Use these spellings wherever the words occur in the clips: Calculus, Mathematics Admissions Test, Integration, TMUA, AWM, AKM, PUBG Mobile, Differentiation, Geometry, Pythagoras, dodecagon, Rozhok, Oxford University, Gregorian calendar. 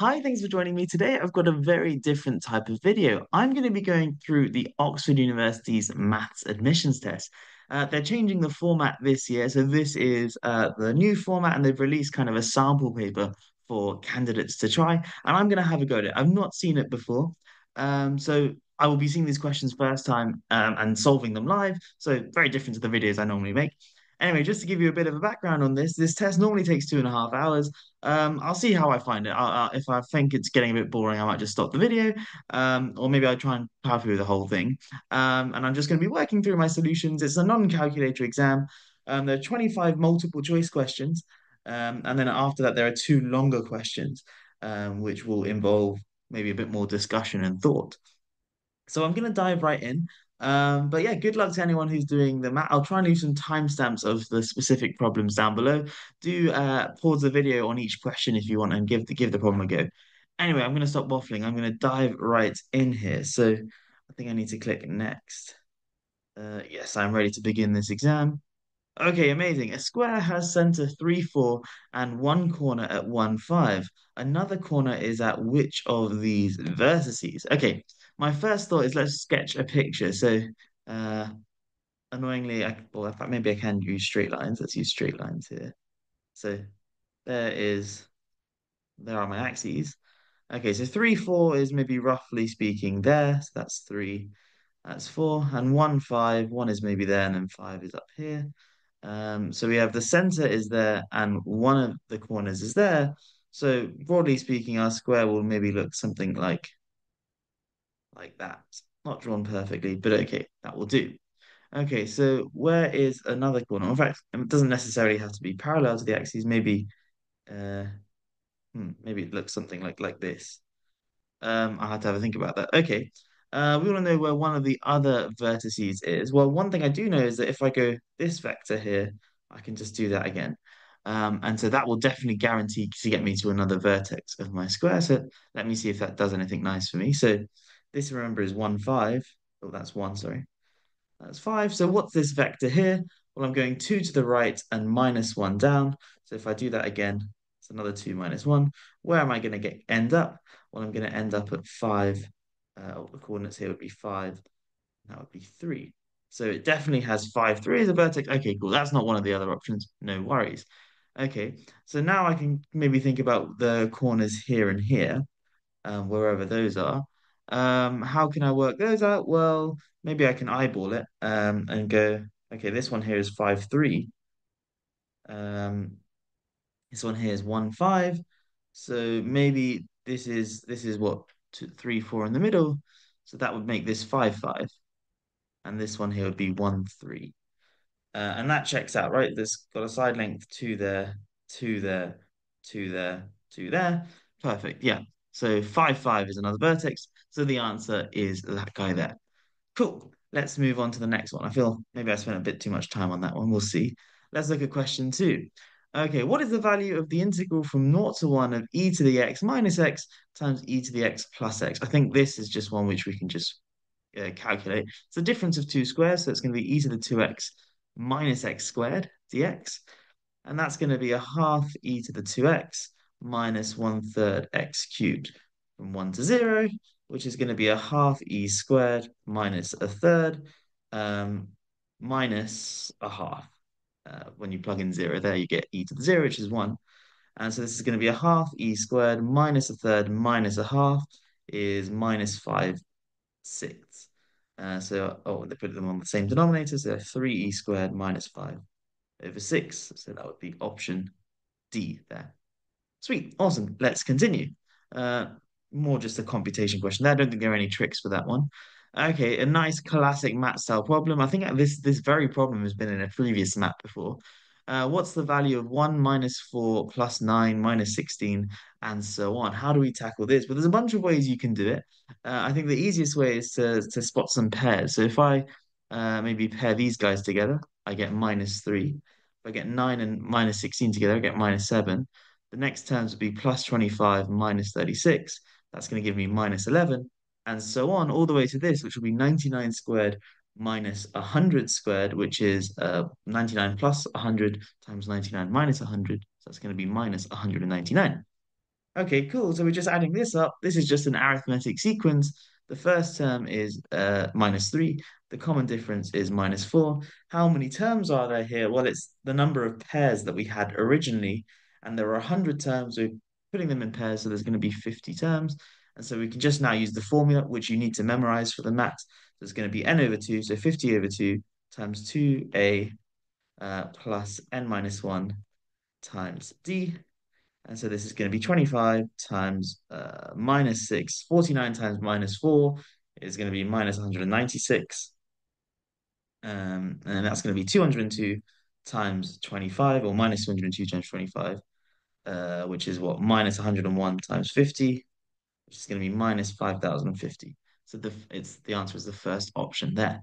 Hi, thanks for joining me today. I've got a very different type of video. I'm going to be going through the Oxford University's Maths Admissions Test. They're changing the format this year, so this is the new format, and they've released kind of a sample paper for candidates to try, and I'm going to have a go at it. I've not seen it before, so I will be seeing these questions first time and solving them live, so very different to the videos I normally make. Anyway, just to give you a bit of a background on this, this test normally takes 2.5 hours. I'll see how I find it. If I think it's getting a bit boring, I might just stop the video, or maybe I'll try and power through the whole thing. And I'm just going to be working through my solutions. It's a non-calculator exam. There are 25 multiple choice questions. And then after that, there are two longer questions, which will involve maybe a bit more discussion and thought. So I'm going to dive right in. But yeah, good luck to anyone who's doing the math. I'll try and leave some timestamps of the specific problems down below. Do pause the video on each question if you want and give the problem a go. Anyway, I'm going to stop waffling. I'm going to dive right in here. So I think I need to click next. Yes, I'm ready to begin this exam. Okay, amazing. A square has center 3, 4 and one corner at 1, 5. Another corner is at which of these vertices? Okay. My first thought is let's sketch a picture. So annoyingly, maybe I can use straight lines. Let's use straight lines here. So there are my axes. Okay, so 3, 4 is maybe roughly speaking there. So that's 3, that's 4. And 1, 5, 1 is maybe there and then 5 is up here. So we have the center is there and one of the corners is there. So broadly speaking, our square will maybe look something like that. Not drawn perfectly, but okay, that will do. Okay, so where is another corner? In fact, it doesn't necessarily have to be parallel to the axes. Maybe maybe it looks something like this. I'll have to have a think about that. Okay, we want to know where one of the other vertices is. Well, one thing I do know is that if I go this vector here, I can just do that again. And so that will definitely guarantee to get me to another vertex of my square. So let me see if that does anything nice for me. So this, remember, is 1, 5. Oh, that's 1, sorry. That's 5. So what's this vector here? Well, I'm going 2 to the right and -1 down. So if I do that again, it's another 2 - 1. Where am I going to end up? Well, I'm going to end up at 5. The coordinates here would be 5. That would be 3. So it definitely has 5, 3 as a vertex. Okay, cool. That's not one of the other options. No worries. Okay, so now I can maybe think about the corners here and here, wherever those are. How can I work those out? Well, maybe I can eyeball it and go, okay, this one here is 5, 3. This one here is 1, 5. So maybe this is what, 2, 3, 4 in the middle. So that would make this 5, 5. And this one here would be 1, 3. And that checks out, right? This got a side length 2 there, 2 there, 2 there, 2 there. Perfect, yeah. So 5, 5 is another vertex. So the answer is that guy there. Cool. Let's move on to the next one. I feel maybe I spent a bit too much time on that one. We'll see. Let's look at question 2. Okay, what is the value of the integral from 0 to 1 of e to the x minus x times e to the x plus x? I think this is just one which we can just calculate. It's the difference of 2 squares, so it's going to be e to the 2x minus x squared dx. And that's going to be 1/2 e to the 2x minus 1/3 x cubed from 1 to 0, which is going to be 1/2 e squared minus 1/3 minus 1/2. When you plug in 0 there, you get e to the 0, which is 1. And so this is going to be 1/2 e squared minus 1/3 minus 1/2 is minus 5/6. So, oh, they put them on the same denominator, so 3 e squared minus 5/6. So that would be option D there. Sweet, awesome. Let's continue. More just a computation question there. I don't think there are any tricks for that one. Okay, a nice classic math style problem. I think this very problem has been in a previous map before. What's the value of 1 - 4 + 9 - 16 and so on? How do we tackle this? Well, there's a bunch of ways you can do it. I think the easiest way is to spot some pairs. So if I maybe pair these guys together, I get -3. If I get 9 and -16 together, I get -7. The next terms would be +25, -36. That's going to give me -11, and so on, all the way to this, which will be 99 squared minus 100 squared, which is 99 plus 100 times 99 minus 100. So that's going to be minus 199. Okay, cool. So we're just adding this up. This is just an arithmetic sequence. The first term is -3. The common difference is -4. How many terms are there here? Well, it's the number of pairs that we had originally, and there are 100 terms. We're putting them in pairs, so there's going to be 50 terms. And so we can just now use the formula, which you need to memorize for the maths. So it's going to be n/2, so 50/2 times 2a plus n-1 times d. And so this is going to be 25 times -6. 49 times -4 is going to be -196. And that's going to be 202 times 25, or -202 times 25, which is what? -101 times 50, which is going to be -5050. So the answer is the first option there.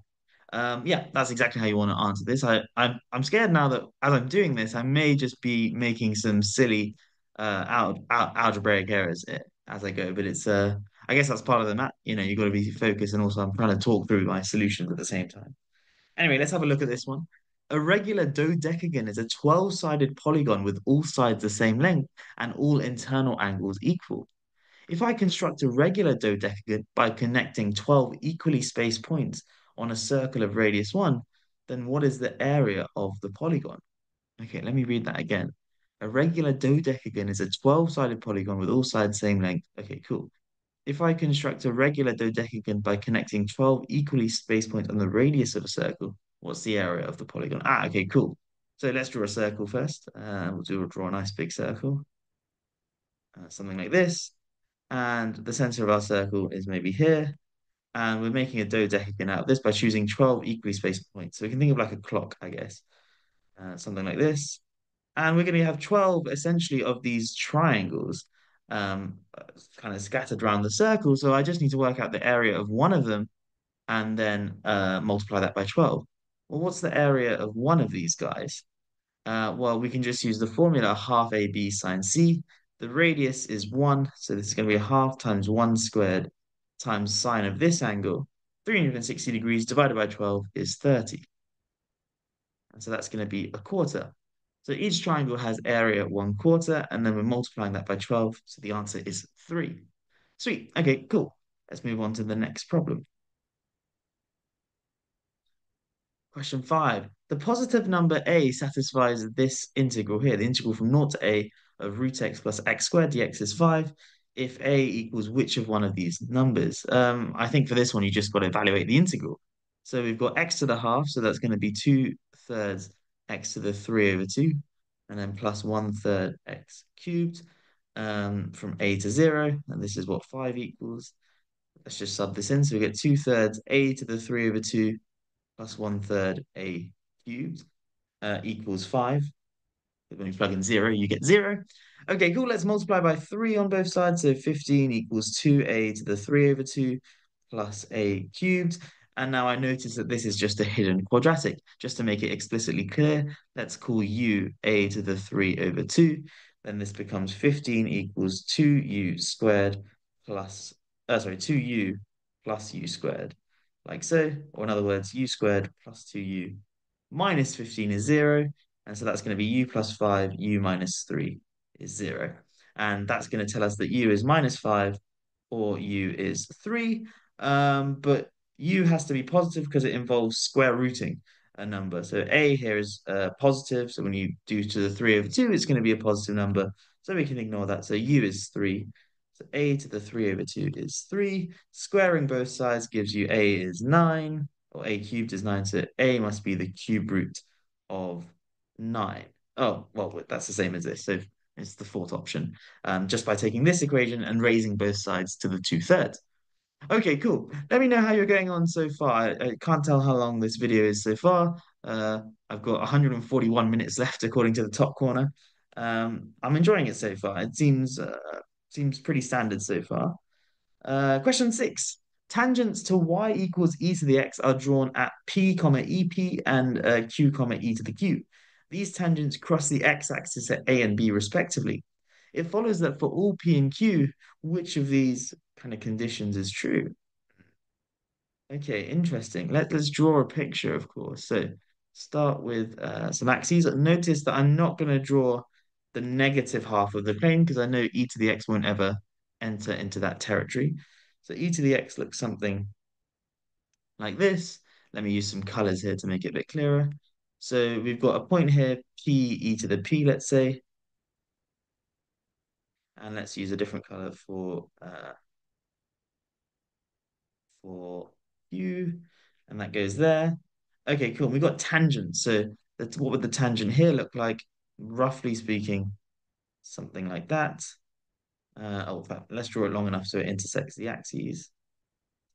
Yeah, that's exactly how you want to answer this. I'm scared now that as I'm doing this, I may just be making some silly algebraic errors as I go, but it's I guess that's part of the math. You've got to be focused, and also I'm trying to talk through my solutions at the same time. Anyway, let's have a look at this one. A regular dodecagon is a 12-sided polygon with all sides the same length and all internal angles equal. If I construct a regular dodecagon by connecting 12 equally spaced points on a circle of radius 1, then what is the area of the polygon? Okay, let me read that again. A regular dodecagon is a 12-sided polygon with all sides same length. Okay, cool. If I construct a regular dodecagon by connecting 12 equally spaced points on the radius of a circle, what's the area of the polygon? Ah, okay, cool. So let's draw a circle first. We'll draw a nice big circle, something like this. And the center of our circle is maybe here. And we're making a dodecagon out of this by choosing 12 equally spaced points. So we can think of like a clock, I guess, something like this. And we're going to have 12, essentially, of these triangles kind of scattered around the circle. So I just need to work out the area of one of them and then multiply that by 12. Well, what's the area of one of these guys? Well, we can just use the formula half AB sine C. The radius is 1, so this is going to be half times 1 squared times sine of this angle, 360 degrees divided by 12 is 30. And so that's going to be 1/4. So each triangle has area 1/4, and then we're multiplying that by 12. So the answer is 3. Sweet. Okay, cool. Let's move on to the next problem. Question 5. The positive number a satisfies this integral here. The integral from 0 to a of √x + x² dx is 5. If a equals which of one of these numbers? I think for this one, you just got to evaluate the integral. So we've got x³, so that's going to be 2/3 x³/2, and then plus 1/3 x³ from a to 0. And this is what 5 equals. Let's just sub this in. So we get 2/3 a³/2 plus 1/3 a³ equals 5. When you plug in 0, you get 0. Okay, cool. Let's multiply by 3 on both sides. So 15 equals 2a³/2 plus a³. And now I notice that this is just a hidden quadratic. Just to make it explicitly clear, let's call u a³/2. Then this becomes 15 equals 2u plus u squared, like so. Or in other words, u squared plus 2u minus 15 is 0. And so that's going to be u plus 5, u minus 3 is 0. And that's going to tell us that u is -5 or u is 3. But u has to be positive because it involves square rooting a number. So a here is positive. So when you do 2/3, it's going to be a positive number. So we can ignore that. So u is 3. So a³/2 is 3. Squaring both sides gives you a is 9, or a³ is 9. So a must be the cube root of 9. Oh, well, that's the same as this. So it's the fourth option, just by taking this equation and raising both sides to the 2/3. Okay, cool. Let me know how you're going on so far. I can't tell how long this video is so far. I've got 141 minutes left, according to the top corner. I'm enjoying it so far. It seems pretty standard so far. Question 6. Tangents to y = e⁻x are drawn at p, ep, and q, e⁻q. These tangents cross the x-axis at a and b, respectively. It follows that for all p and q, which of these kind of conditions is true? Okay, interesting. Let's draw a picture, of course. So start with some axes. Notice that I'm not going to draw the negative half of the plane, because I know e to the x won't ever enter into that territory. So e to the x looks something like this. Let me use some colors here to make it a bit clearer. So we've got a point here, p e to the p, let's say. And let's use a different color for u, and that goes there. Okay, cool. We've got tangent. So that's, what would the tangent here look like? Roughly speaking, something like that. Let's draw it long enough so it intersects the axes.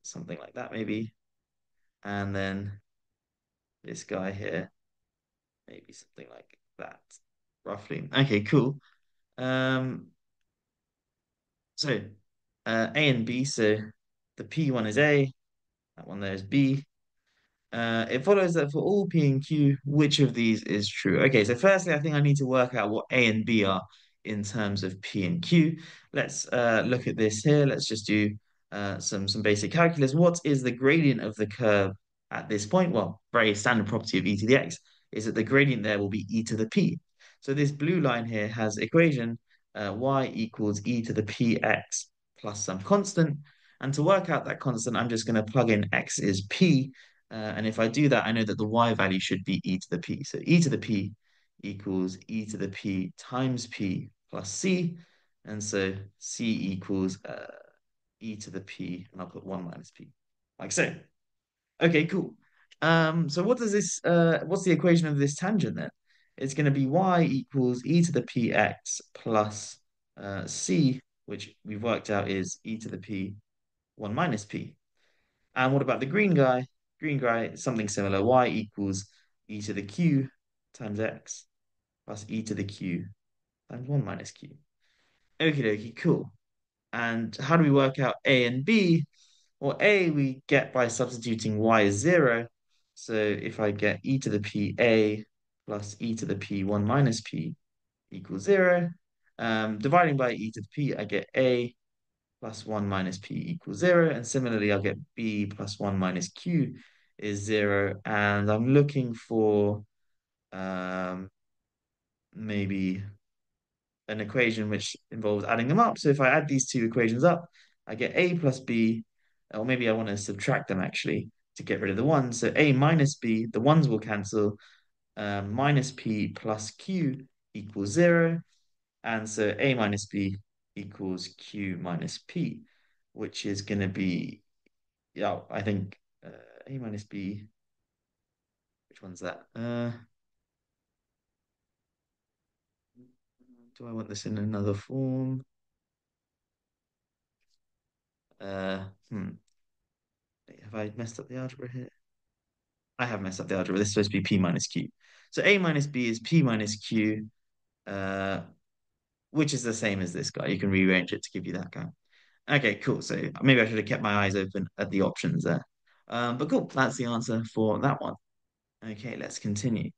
Something like that, maybe. And then this guy here, maybe something like that, roughly. Okay, cool. So A and B, so the P one is A, that one there is B. It follows that for all P and Q, which of these is true? Okay, so firstly, I think I need to work out what A and B are in terms of P and Q. Let's look at this here. Let's just do some basic calculus. What is the gradient of the curve at this point? Well, very standard property of e to the x is that the gradient there will be e to the p. So this blue line here has equation y equals e to the px plus some constant. And to work out that constant, I'm just going to plug in x is p. And if I do that, I know that the y value should be e to the p. So e to the p equals e to the p times p plus c. And so c equals e to the p, and I'll put 1 minus p, like so. Okay, cool. So what does this, what's the equation of this tangent then? It's going to be y equals e to the px plus c, which we've worked out is e to the p, 1 minus p. And what about the green guy? Green guy, something similar. Y equals e to the q times x plus e to the q times 1 minus q. Okie dokie, cool. And how do we work out A and B? Well, A we get by substituting y is 0. So if I get e to the p a plus e to the p 1 minus p equals 0. Dividing by e to the p, I get a plus 1 minus p equals 0. And similarly, I'll get b plus 1 minus q is 0. And I'm looking for maybe an equation which involves adding them up. So if I add these two equations up, I get a plus b, or maybe I want to subtract them actually to get rid of the 1. So a minus b, the 1s will cancel, minus p plus q equals 0. And so a minus b equals q minus p, which is going to be, yeah, I think a minus b, which one's that? Do I want this in another form? Have I messed up the algebra here? I have messed up the algebra. This is supposed to be p minus q. So a minus b is p minus q, which is the same as this guy. You can rearrange it to give you that guy. Okay, cool. So maybe I should have kept my eyes open at the options there. But cool, that's the answer for that one. Okay, let's continue.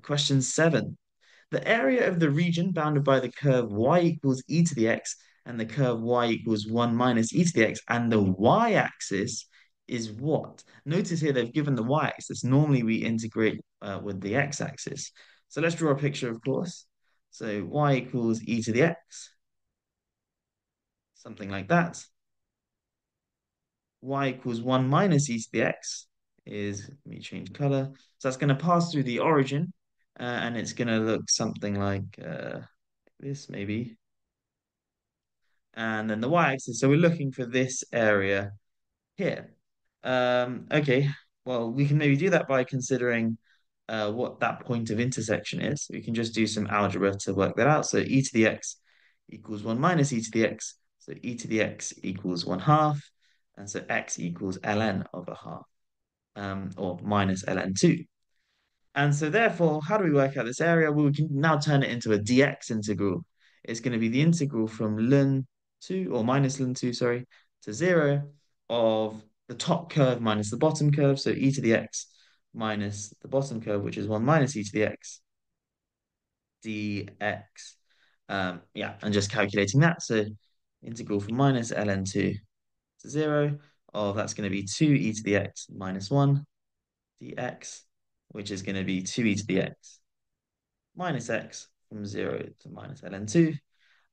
Question 7. The area of the region bounded by the curve y equals e to the x and the curve y equals 1 minus e to the x and the y-axis is what? Notice here they've given the y-axis. Normally we integrate with the x-axis. So let's draw a picture, of course. So y equals e to the x, something like that. Y equals 1 minus e to the x is, let me change color. So that's going to pass through the origin. And it's going to look something like this, maybe. And then the y-axis. So we're looking for this area here. Okay, well, we can maybe do that by considering what that point of intersection is. We can just do some algebra to work that out. So e to the x equals 1 minus e to the x. So e to the x equals 1/2. And so x equals ln of 1/2, or minus ln 2. And so therefore, how do we work out this area? Well, we can now turn it into a dx integral. It's going to be the integral from ln 2, or minus ln 2, sorry, to 0 of the top curve minus the bottom curve. So e to the x minus the bottom curve, which is 1 minus e to the x dx. Yeah, and just calculating that. So integral from minus ln 2 to 0 of, that's going to be 2 e to the x minus 1 dx, which is going to be 2e to the x minus x from 0 to minus ln2.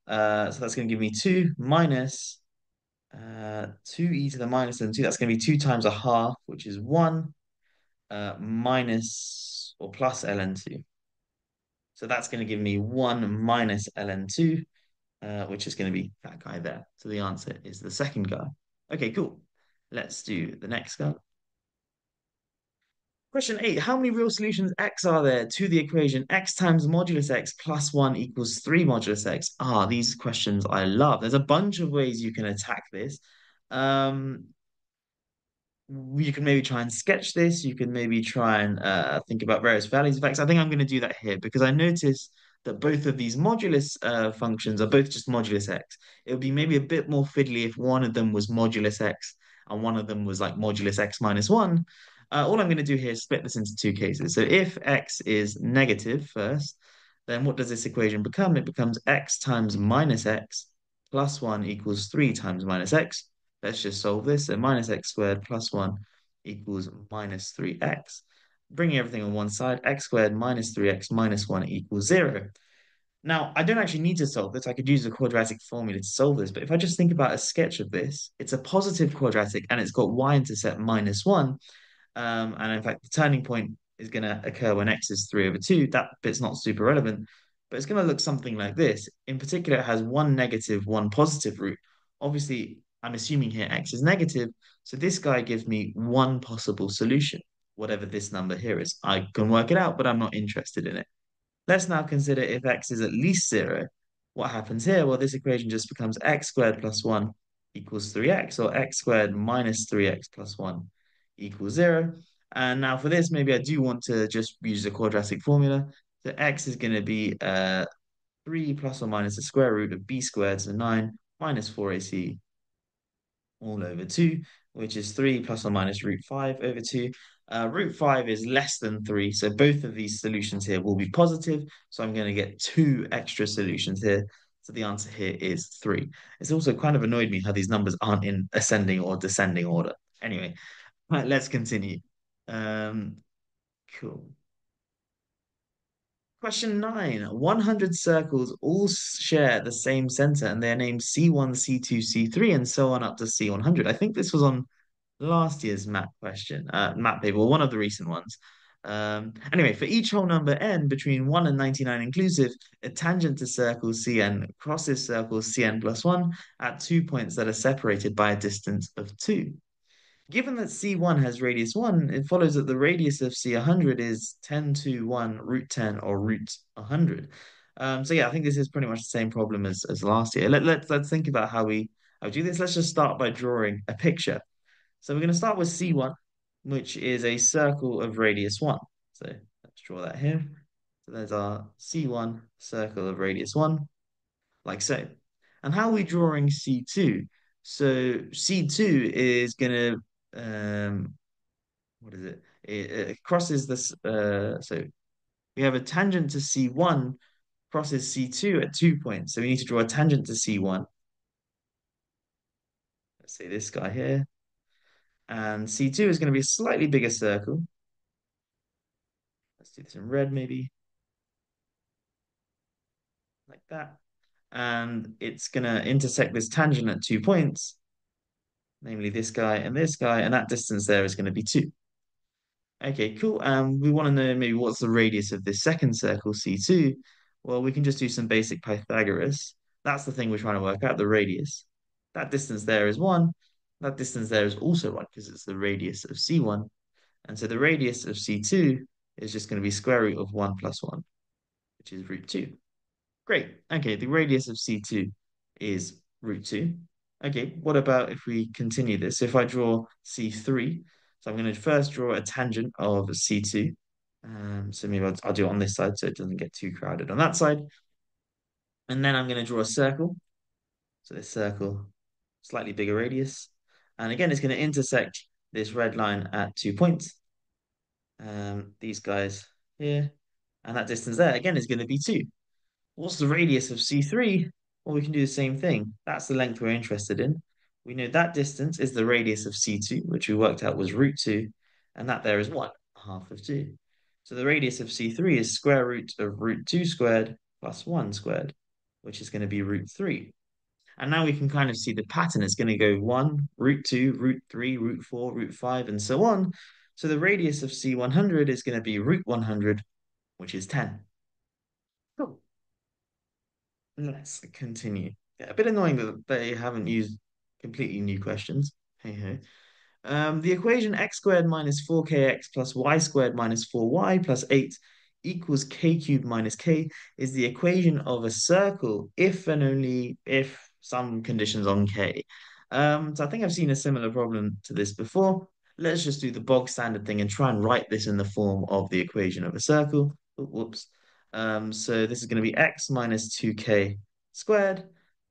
So that's going to give me 2 minus 2e to the minus ln2. That's going to be 2 times a half, which is 1 minus or plus ln2. So that's going to give me 1 minus ln2, which is going to be that guy there. So the answer is the second guy. Okay, cool. Let's do the next guy. Question 8, how many real solutions x are there to the equation x times modulus x plus 1 equals 3 modulus x? Ah, these questions I love. There's a bunch of ways you can attack this. You can maybe try and sketch this. You can maybe try and think about various values of x. I think I'm going to do that here because I noticed that both of these modulus functions are both just modulus x. It would be maybe a bit more fiddly if one of them was modulus x and one of them was like modulus x minus 1. All I'm going to do here is split this into two cases. So if x is negative first, then what does this equation become? It becomes x times minus x plus 1 equals 3 times minus x. Let's just solve this. So minus x squared plus 1 equals minus 3x. Bringing everything on one side, x squared minus 3x minus 1 equals 0. Now, I don't actually need to solve this. I could use the quadratic formula to solve this. But if I just think about a sketch of this, it's a positive quadratic and it's got y-intercept minus 1. And in fact, the turning point is going to occur when x is 3/2. That bit's not super relevant, but it's going to look something like this. In particular, it has one negative, one positive root. Obviously, I'm assuming here x is negative. So this guy gives me one possible solution, whatever this number here is. I can work it out, but I'm not interested in it. Let's now consider if x is at least 0. What happens here? Well, this equation just becomes x squared plus 1 equals 3x, or x squared minus 3x plus 1. Equals 0. And now for this, maybe I do want to just use the quadratic formula. So x is going to be 3 plus or minus the square root of b squared, so 9 minus 4ac all over 2, which is 3 plus or minus root 5 over 2. Root 5 is less than 3, so both of these solutions here will be positive. So I'm going to get 2 extra solutions here. So the answer here is 3. It's also kind of annoyed me how these numbers aren't in ascending or descending order. Anyway. Right, let's continue. Cool. Question 9. 100 circles all share the same center and they are named C1, C2, C3, and so on up to C100. I think this was on last year's map paper, one of the recent ones. Anyway, for each whole number n between 1 and 99 inclusive, a tangent to circle Cn crosses circle Cn plus 1 at 2 points that are separated by a distance of 2. Given that C1 has radius 1, it follows that the radius of C100 is 10 to 1 root 10 or root 100. So yeah, I think this is pretty much the same problem as last year. Let's think about how we do this. Let's just start by drawing a picture. So we're going to start with C1, which is a circle of radius 1. So let's draw that here. So there's our C1 circle of radius 1, like so. And how are we drawing C2? So C2 is going to what is it? It crosses this, so we have a tangent to C1 crosses C2 at 2 points. So we need to draw a tangent to C1. Let's say this guy here. And C2 is going to be a slightly bigger circle. Let's do this in red maybe. Like that. And it's going to intersect this tangent at 2 points. Namely this guy, and that distance there is going to be 2. Okay, cool. We want to know maybe what's the radius of this second circle, C2. Well, we can just do some basic Pythagoras. That's the thing we're trying to work out, the radius. That distance there is 1. That distance there is also 1 because it's the radius of C1. And so the radius of C2 is just going to be square root of 1 plus 1, which is root 2. Great. Okay, the radius of C2 is root 2. Okay, what about if we continue this? So if I draw C3, so I'm going to first draw a tangent of C2. So maybe I'll do it on this side so it doesn't get too crowded on that side. And then I'm going to draw a circle. So this circle, slightly bigger radius. And again, it's going to intersect this red line at 2 points. These guys here. And that distance there, again, is going to be 2. What's the radius of C3? Well, we can do the same thing. That's the length we're interested in. We know that distance is the radius of C2, which we worked out was root 2, and that there is 1 half of 2. So the radius of C3 is square root of root 2 squared plus 1 squared, which is going to be root 3. And now we can kind of see the pattern. It's going to go 1, root 2, root 3, root 4, root 5, and so on. So the radius of C100 is going to be root 100, which is 10. Cool. Let's continue. Yeah, a bit annoying that they haven't used completely new questions. Hey-ho. The equation x squared minus 4kx plus y squared minus 4y plus 8 equals k cubed minus k is the equation of a circle if and only if some conditions on k. So I think I've seen a similar problem to this before. Let's just do the bog standard thing and try and write this in the form of the equation of a circle. Whoops. So this is going to be x minus 2k squared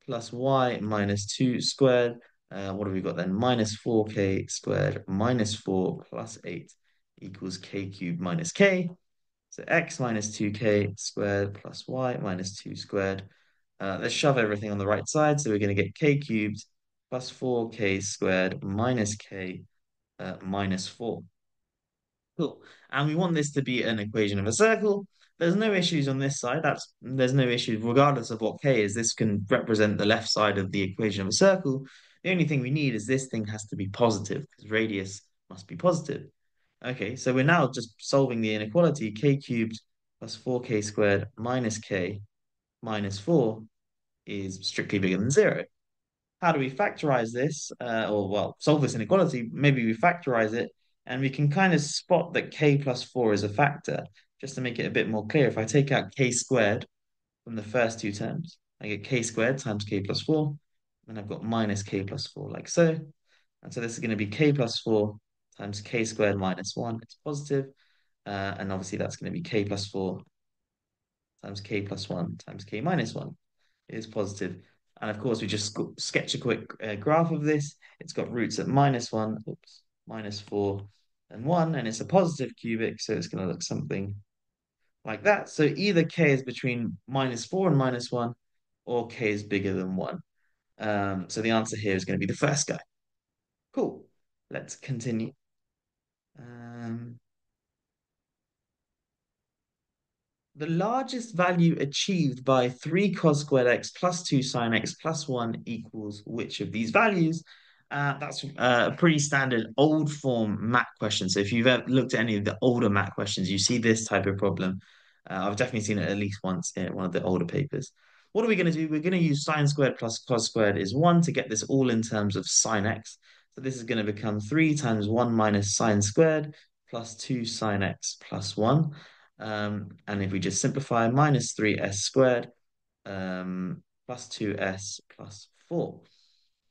plus y minus 2 squared. What have we got then? Minus 4k squared minus 4 plus 8 equals k cubed minus k. So x minus 2k squared plus y minus 2 squared. Let's shove everything on the right side. So we're going to get k cubed plus 4k squared minus k minus 4. Cool. And we want this to be an equation of a circle. There's no issues on this side. There's no issues regardless of what k is. This can represent the left side of the equation of a circle. The only thing we need is this thing has to be positive because radius must be positive. Okay, so we're now just solving the inequality. K cubed plus 4k squared minus k minus 4 is strictly bigger than 0. How do we factorize this? Solve this inequality. Maybe we factorize it, and we can kind of spot that k plus 4 is a factor. Just to make it a bit more clear, if I take out k squared from the first two terms, I get k squared times k plus 4. And I've got minus k plus 4 like so. And so this is going to be k plus 4 times k squared minus 1. It's positive. And obviously that's going to be k plus 4 times k plus 1 times k minus 1. It is positive. And of course, we just sketch a quick graph of this. It's got roots at minus 1, minus 4 and 1. And it's a positive cubic, so it's going to look something like that. So either k is between minus 4 and minus 1, or k is bigger than 1. So the answer here is going to be the first guy. Cool. Let's continue. The largest value achieved by 3 cos squared x plus 2 sine x plus 1 equals which of these values? That's a pretty standard old form MAT question. So if you've ever looked at any of the older MAT questions, you see this type of problem. I've definitely seen it at least once in one of the older papers. What are we going to do? We're going to use sine squared plus cos squared is 1 to get this all in terms of sine x. So this is going to become 3 times 1 minus sine squared plus 2 sine x plus 1. And if we just simplify, minus 3s squared plus 2s plus 4.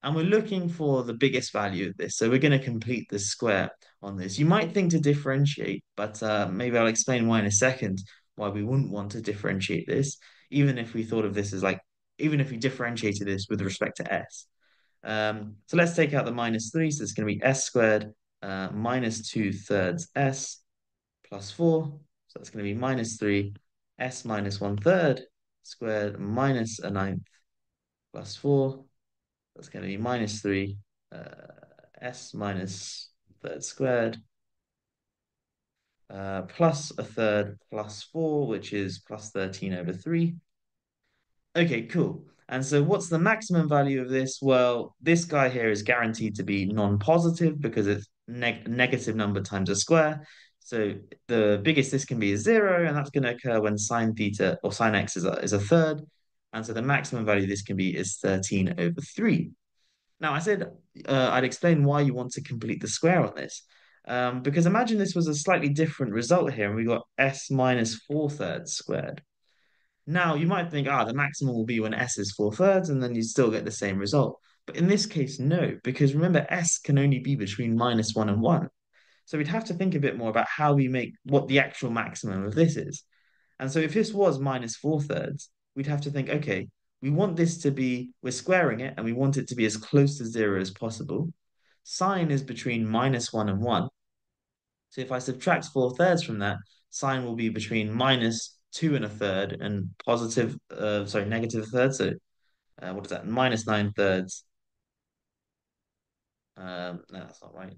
And we're looking for the biggest value of this. So we're going to complete the square on this. You might think to differentiate, but maybe I'll explain why in a second, why we wouldn't want to differentiate this. Even if we thought of this as like, even if we differentiated this with respect to s. So let's take out the minus 3. So it's going to be s squared minus 2/3 s plus 4. So that's going to be minus 3 s minus 1/3 squared minus 1/9 plus 4. That's going to be minus 3 s minus 1/3 squared plus 1/3 plus 4, which is plus 13/3. Okay, cool. And so what's the maximum value of this? Well, this guy here is guaranteed to be non-positive because it's negative number times a square. So the biggest this can be is 0, and that's going to occur when sine theta or sine x is a 1/3. And so the maximum value this can be is 13/3. Now, I said I'd explain why you want to complete the square on this. Because imagine this was a slightly different result here, and we got s minus 4/3 squared. Now, you might think, the maximum will be when s is 4/3, and then you still get the same result. But in this case, no, because remember, s can only be between minus 1 and 1. So we'd have to think a bit more about how we make what the actual maximum of this is. And so if this was minus 4/3, we'd have to think, okay, we want this to be, we're squaring it, and we want it to be as close to 0 as possible. Sine is between minus 1 and 1. So if I subtract 4/3 from that, sine will be between minus 2 and 1/3 and negative 1/3. So what is that? Minus 9/3. No, that's not right.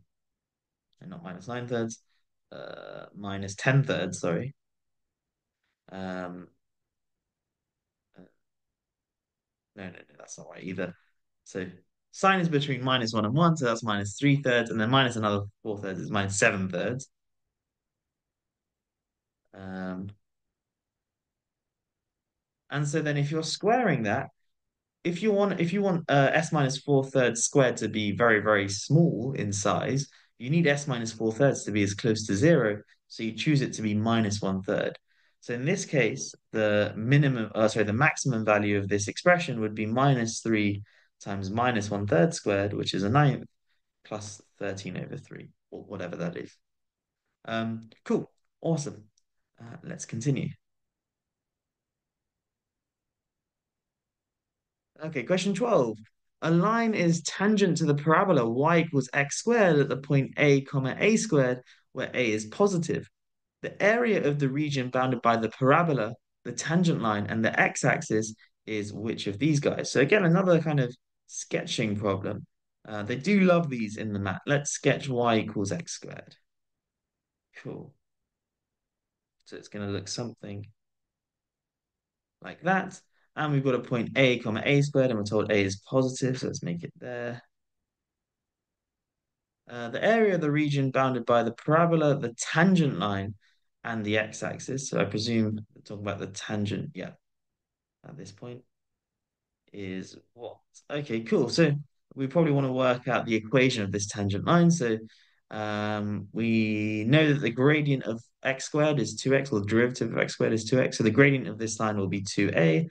Not minus 9/3. Minus 10/3, sorry. No, that's not right either. So sine is between -1 and 1, so that's -3/3, and then minus another 4/3 is -7/3. And so then if you're squaring that, if you want s minus 4/3 squared to be very, very small in size, you need s minus 4/3 to be as close to 0, so you choose it to be -1/3. So in this case, the maximum value of this expression would be -3 times -1/3 squared, which is a 9th, plus 13/3, or whatever that is. Cool, awesome. Let's continue. Okay, question 12. A line is tangent to the parabola y = x² at the point A, A², where A is positive. The area of the region bounded by the parabola, the tangent line, and the x-axis is which of these guys? So again, another kind of sketching problem. They do love these in the math. Let's sketch y = x². Cool. So it's going to look something like that. And we've got a point A, A², and we're told A is positive, so let's make it there. The area of the region bounded by the parabola, the tangent line, and the x-axis, so I presume we're talking about the tangent, yeah, at this point, is what? Okay, cool. So we probably want to work out the equation of this tangent line. So we know that the gradient of x² is 2x, or the derivative of x² is 2x, so the gradient of this line will be 2a.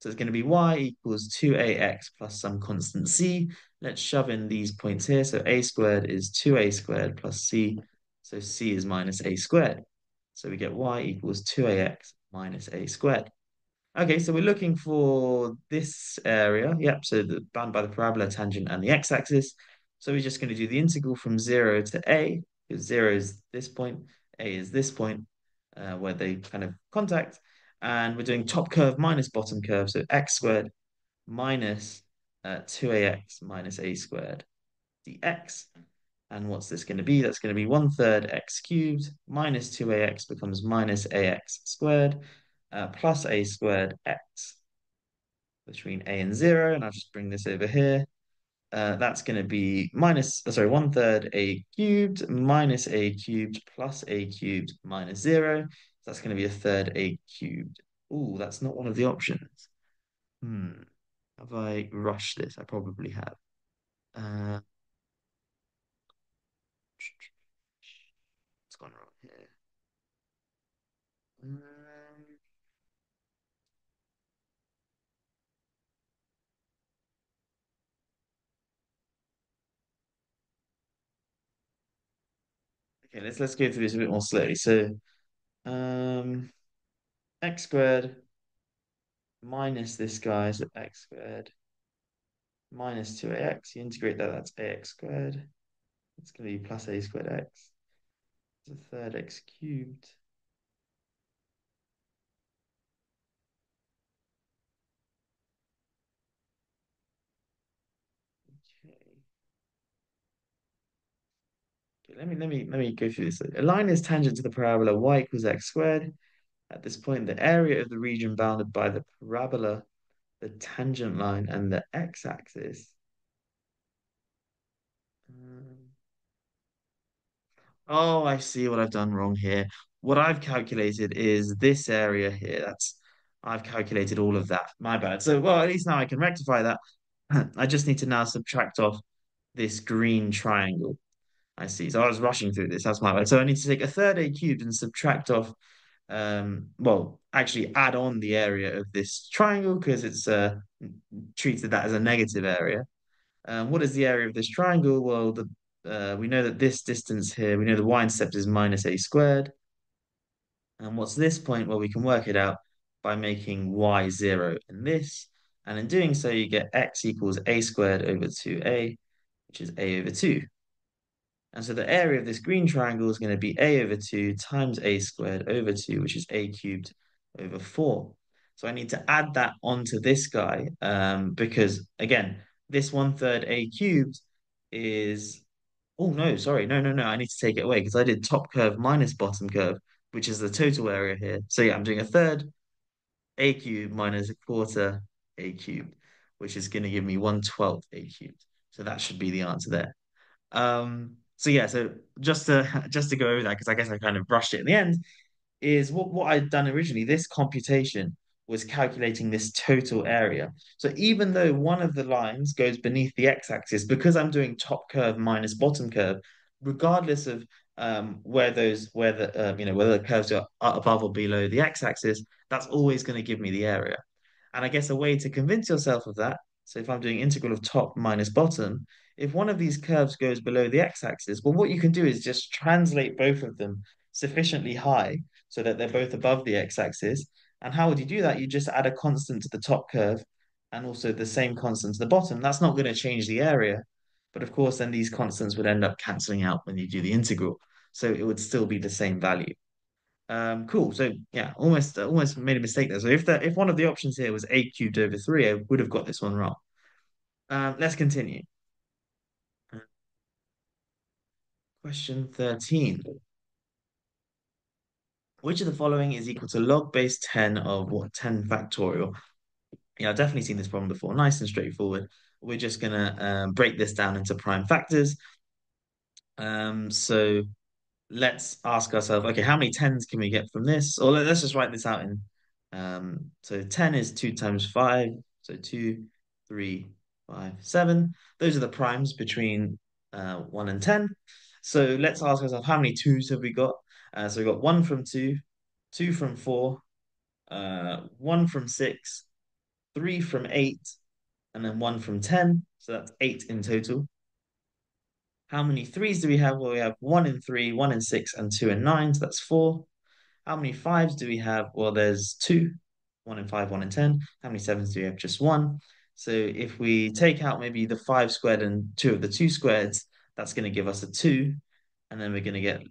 So it's going to be y = 2ax plus some constant c. Let's shove in these points here. So a² is 2a² plus c. So c is -a². So we get y = 2ax - a². Okay, so we're looking for this area. Yep, so the bound by the parabola, tangent, and the x-axis. So we're just going to do the integral from 0 to a, because 0 is this point, a is this point, where they kind of contact. And we're doing top curve minus bottom curve, so x² minus 2ax minus a² dx. And what's this going to be? That's going to be 1/3 x³ minus 2ax becomes -ax² plus a²x between a and 0. And I'll just bring this over here. That's going to be sorry, 1/3 a³ minus a³ plus a³ minus 0. That's going to be 1/3 a³. Oh, that's not one of the options. Have I rushed this? I probably have. What's gone wrong here? Okay, let's go through this a bit more slowly. So x² minus this guy, so x² minus 2ax, you integrate that, that's ax², it's going to be plus a²x, it's 1/3 x³, Let me go through this. A line is tangent to the parabola y = x². At this point, the area of the region bounded by the parabola, the tangent line, and the x-axis. Oh, I see what I've done wrong here. What I've calculated is this area here. I've calculated all of that. My bad. So, well, at least now I can rectify that. I just need to now subtract off this green triangle. I see. So I was rushing through this. That's my bad. So I need to take 1/3 a³ and subtract off, well, actually add on the area of this triangle because it's treated that as a negative area. What is the area of this triangle? Well, we know that this distance here, we know the y-intercept is -a². And what's this point? Well, we can work it out by making y0 in this. And in doing so, you get x = a² over 2a, which is a over 2. And so the area of this green triangle is going to be a over 2 times a² over 2, which is a³ over 4. So I need to add that onto this guy because, again, this 1/3 a³ is... Oh, no, sorry. No. I need to take it away because I did top curve minus bottom curve, which is the total area here. So, yeah, I'm doing 1/3 a³ minus 1/4 a³. which is going to give me 1/12 a cubed. So that should be the answer there. So yeah, so just to go over that, because I guess I kind of brushed it in the end, is what I'd done originally, this computation was calculating this total area. So even though one of the lines goes beneath the x-axis, because I'm doing top curve minus bottom curve, regardless of whether the curves are above or below the x-axis, that's always going to give me the area. And I guess a way to convince yourself of that, so if I'm doing integral of top minus bottom, if one of these curves goes below the x-axis, well, what you can do is just translate both of them sufficiently high so that they're both above the x-axis. And how would you do that? You just add a constant to the top curve and also the same constant to the bottom. That's not going to change the area. But of course, then these constants would end up cancelling out when you do the integral. So it would still be the same value. Cool. So yeah, almost made a mistake there. So if one of the options here was a cubed over 3, I would have got this one wrong. Let's continue. Question 13. Which of the following is equal to log base 10 of what, 10 factorial? Yeah, I've definitely seen this problem before. Nice and straightforward. We're just going to break this down into prime factors. So let's ask ourselves, okay, how many 10s can we get from this? Or let's just write this out in. So 10 is 2 times 5. So 2, 3, 5, 7. Those are the primes between 1 and 10. So let's ask ourselves, how many 2s have we got? So we've got 1 from 2, 2 from 4, 1 from 6, 3 from 8, and then 1 from 10. So that's 8 in total. How many 3s do we have? Well, we have 1 in 3, 1 in 6, and 2 in 9. So that's 4. How many 5s do we have? Well, there's 2, 1 in 5, 1 in 10. How many 7s do we have? Just 1. So if we take out maybe the 5 squared and 2 of the 2 squareds, that's going to give us a 2. And then we're going to get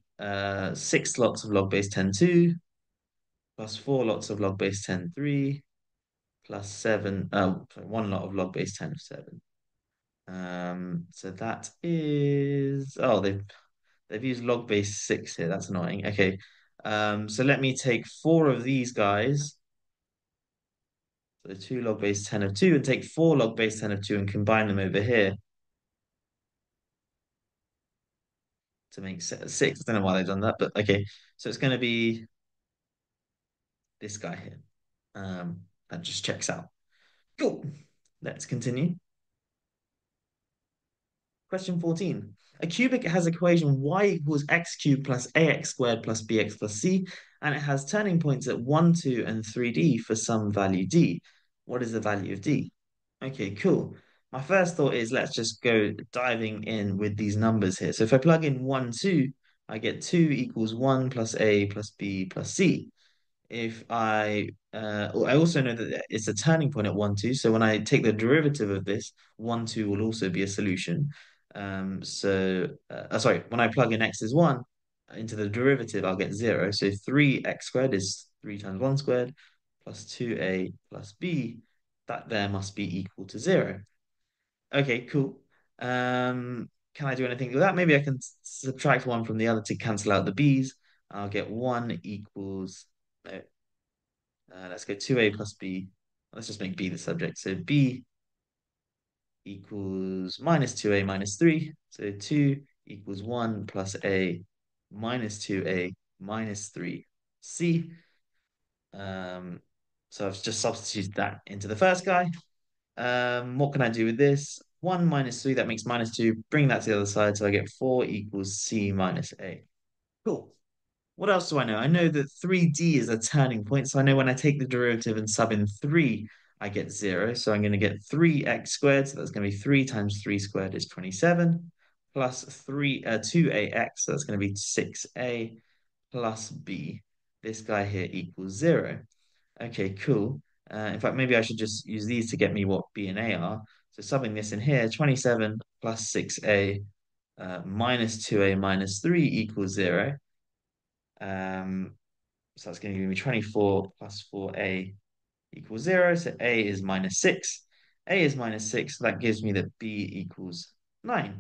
6 lots of log base 10 2, plus 4 lots of log base 10 3, plus 1 lot of log base 10 of 7. So that is, oh, they've used log base 6 here. That's annoying. Okay. So let me take 4 of these guys. So 2 log base 10 of 2 and take 4 log base 10 of 2 and combine them over here to make 6. I don't know why they've done that, but okay. So it's going to be this guy here. That just checks out. Cool. Let's continue. Question 14. A cubic has equation y equals x cubed plus ax squared plus bx plus c, and it has turning points at 1, 2, and 3D for some value d. What is the value of d? Okay, cool. My first thought is let's just go diving in with these numbers here. So if I plug in 1, 2, I get 2 equals 1 plus a plus b plus c. If I also know that it's a turning point at 1, 2. So when I take the derivative of this, 1, 2 will also be a solution. Sorry, when I plug in x is 1 into the derivative, I'll get 0. So 3x squared is 3 times 1 squared plus 2a plus b. That there must be equal to 0. Okay, cool. Can I do anything with that? Maybe I can subtract one from the other to cancel out the b's. I'll get 1 equals, no. Let's go 2a plus b. Let's just make b the subject. So b equals minus 2a minus 3. So 2 equals 1 plus a minus 2a minus 3c. So I've just substituted that into the first guy. What can I do with this? 1 minus 3, that makes minus 2. Bring that to the other side, so I get 4 equals c minus a. Cool. What else do I know? I know that 3d is a turning point, so I know when I take the derivative and sub in 3, I get 0. So I'm going to get 3x squared, so that's going to be 3 times 3 squared is 27, plus 2ax, so that's going to be 6a, plus b. This guy here equals 0. Okay, cool. In fact, maybe I should just use these to get me what b and a are. So subbing this in here, 27 plus 6a minus 2a minus 3 equals 0. So that's going to give me 24 plus 4a equals 0. So a is minus 6. A is minus 6. So that gives me that b equals 9.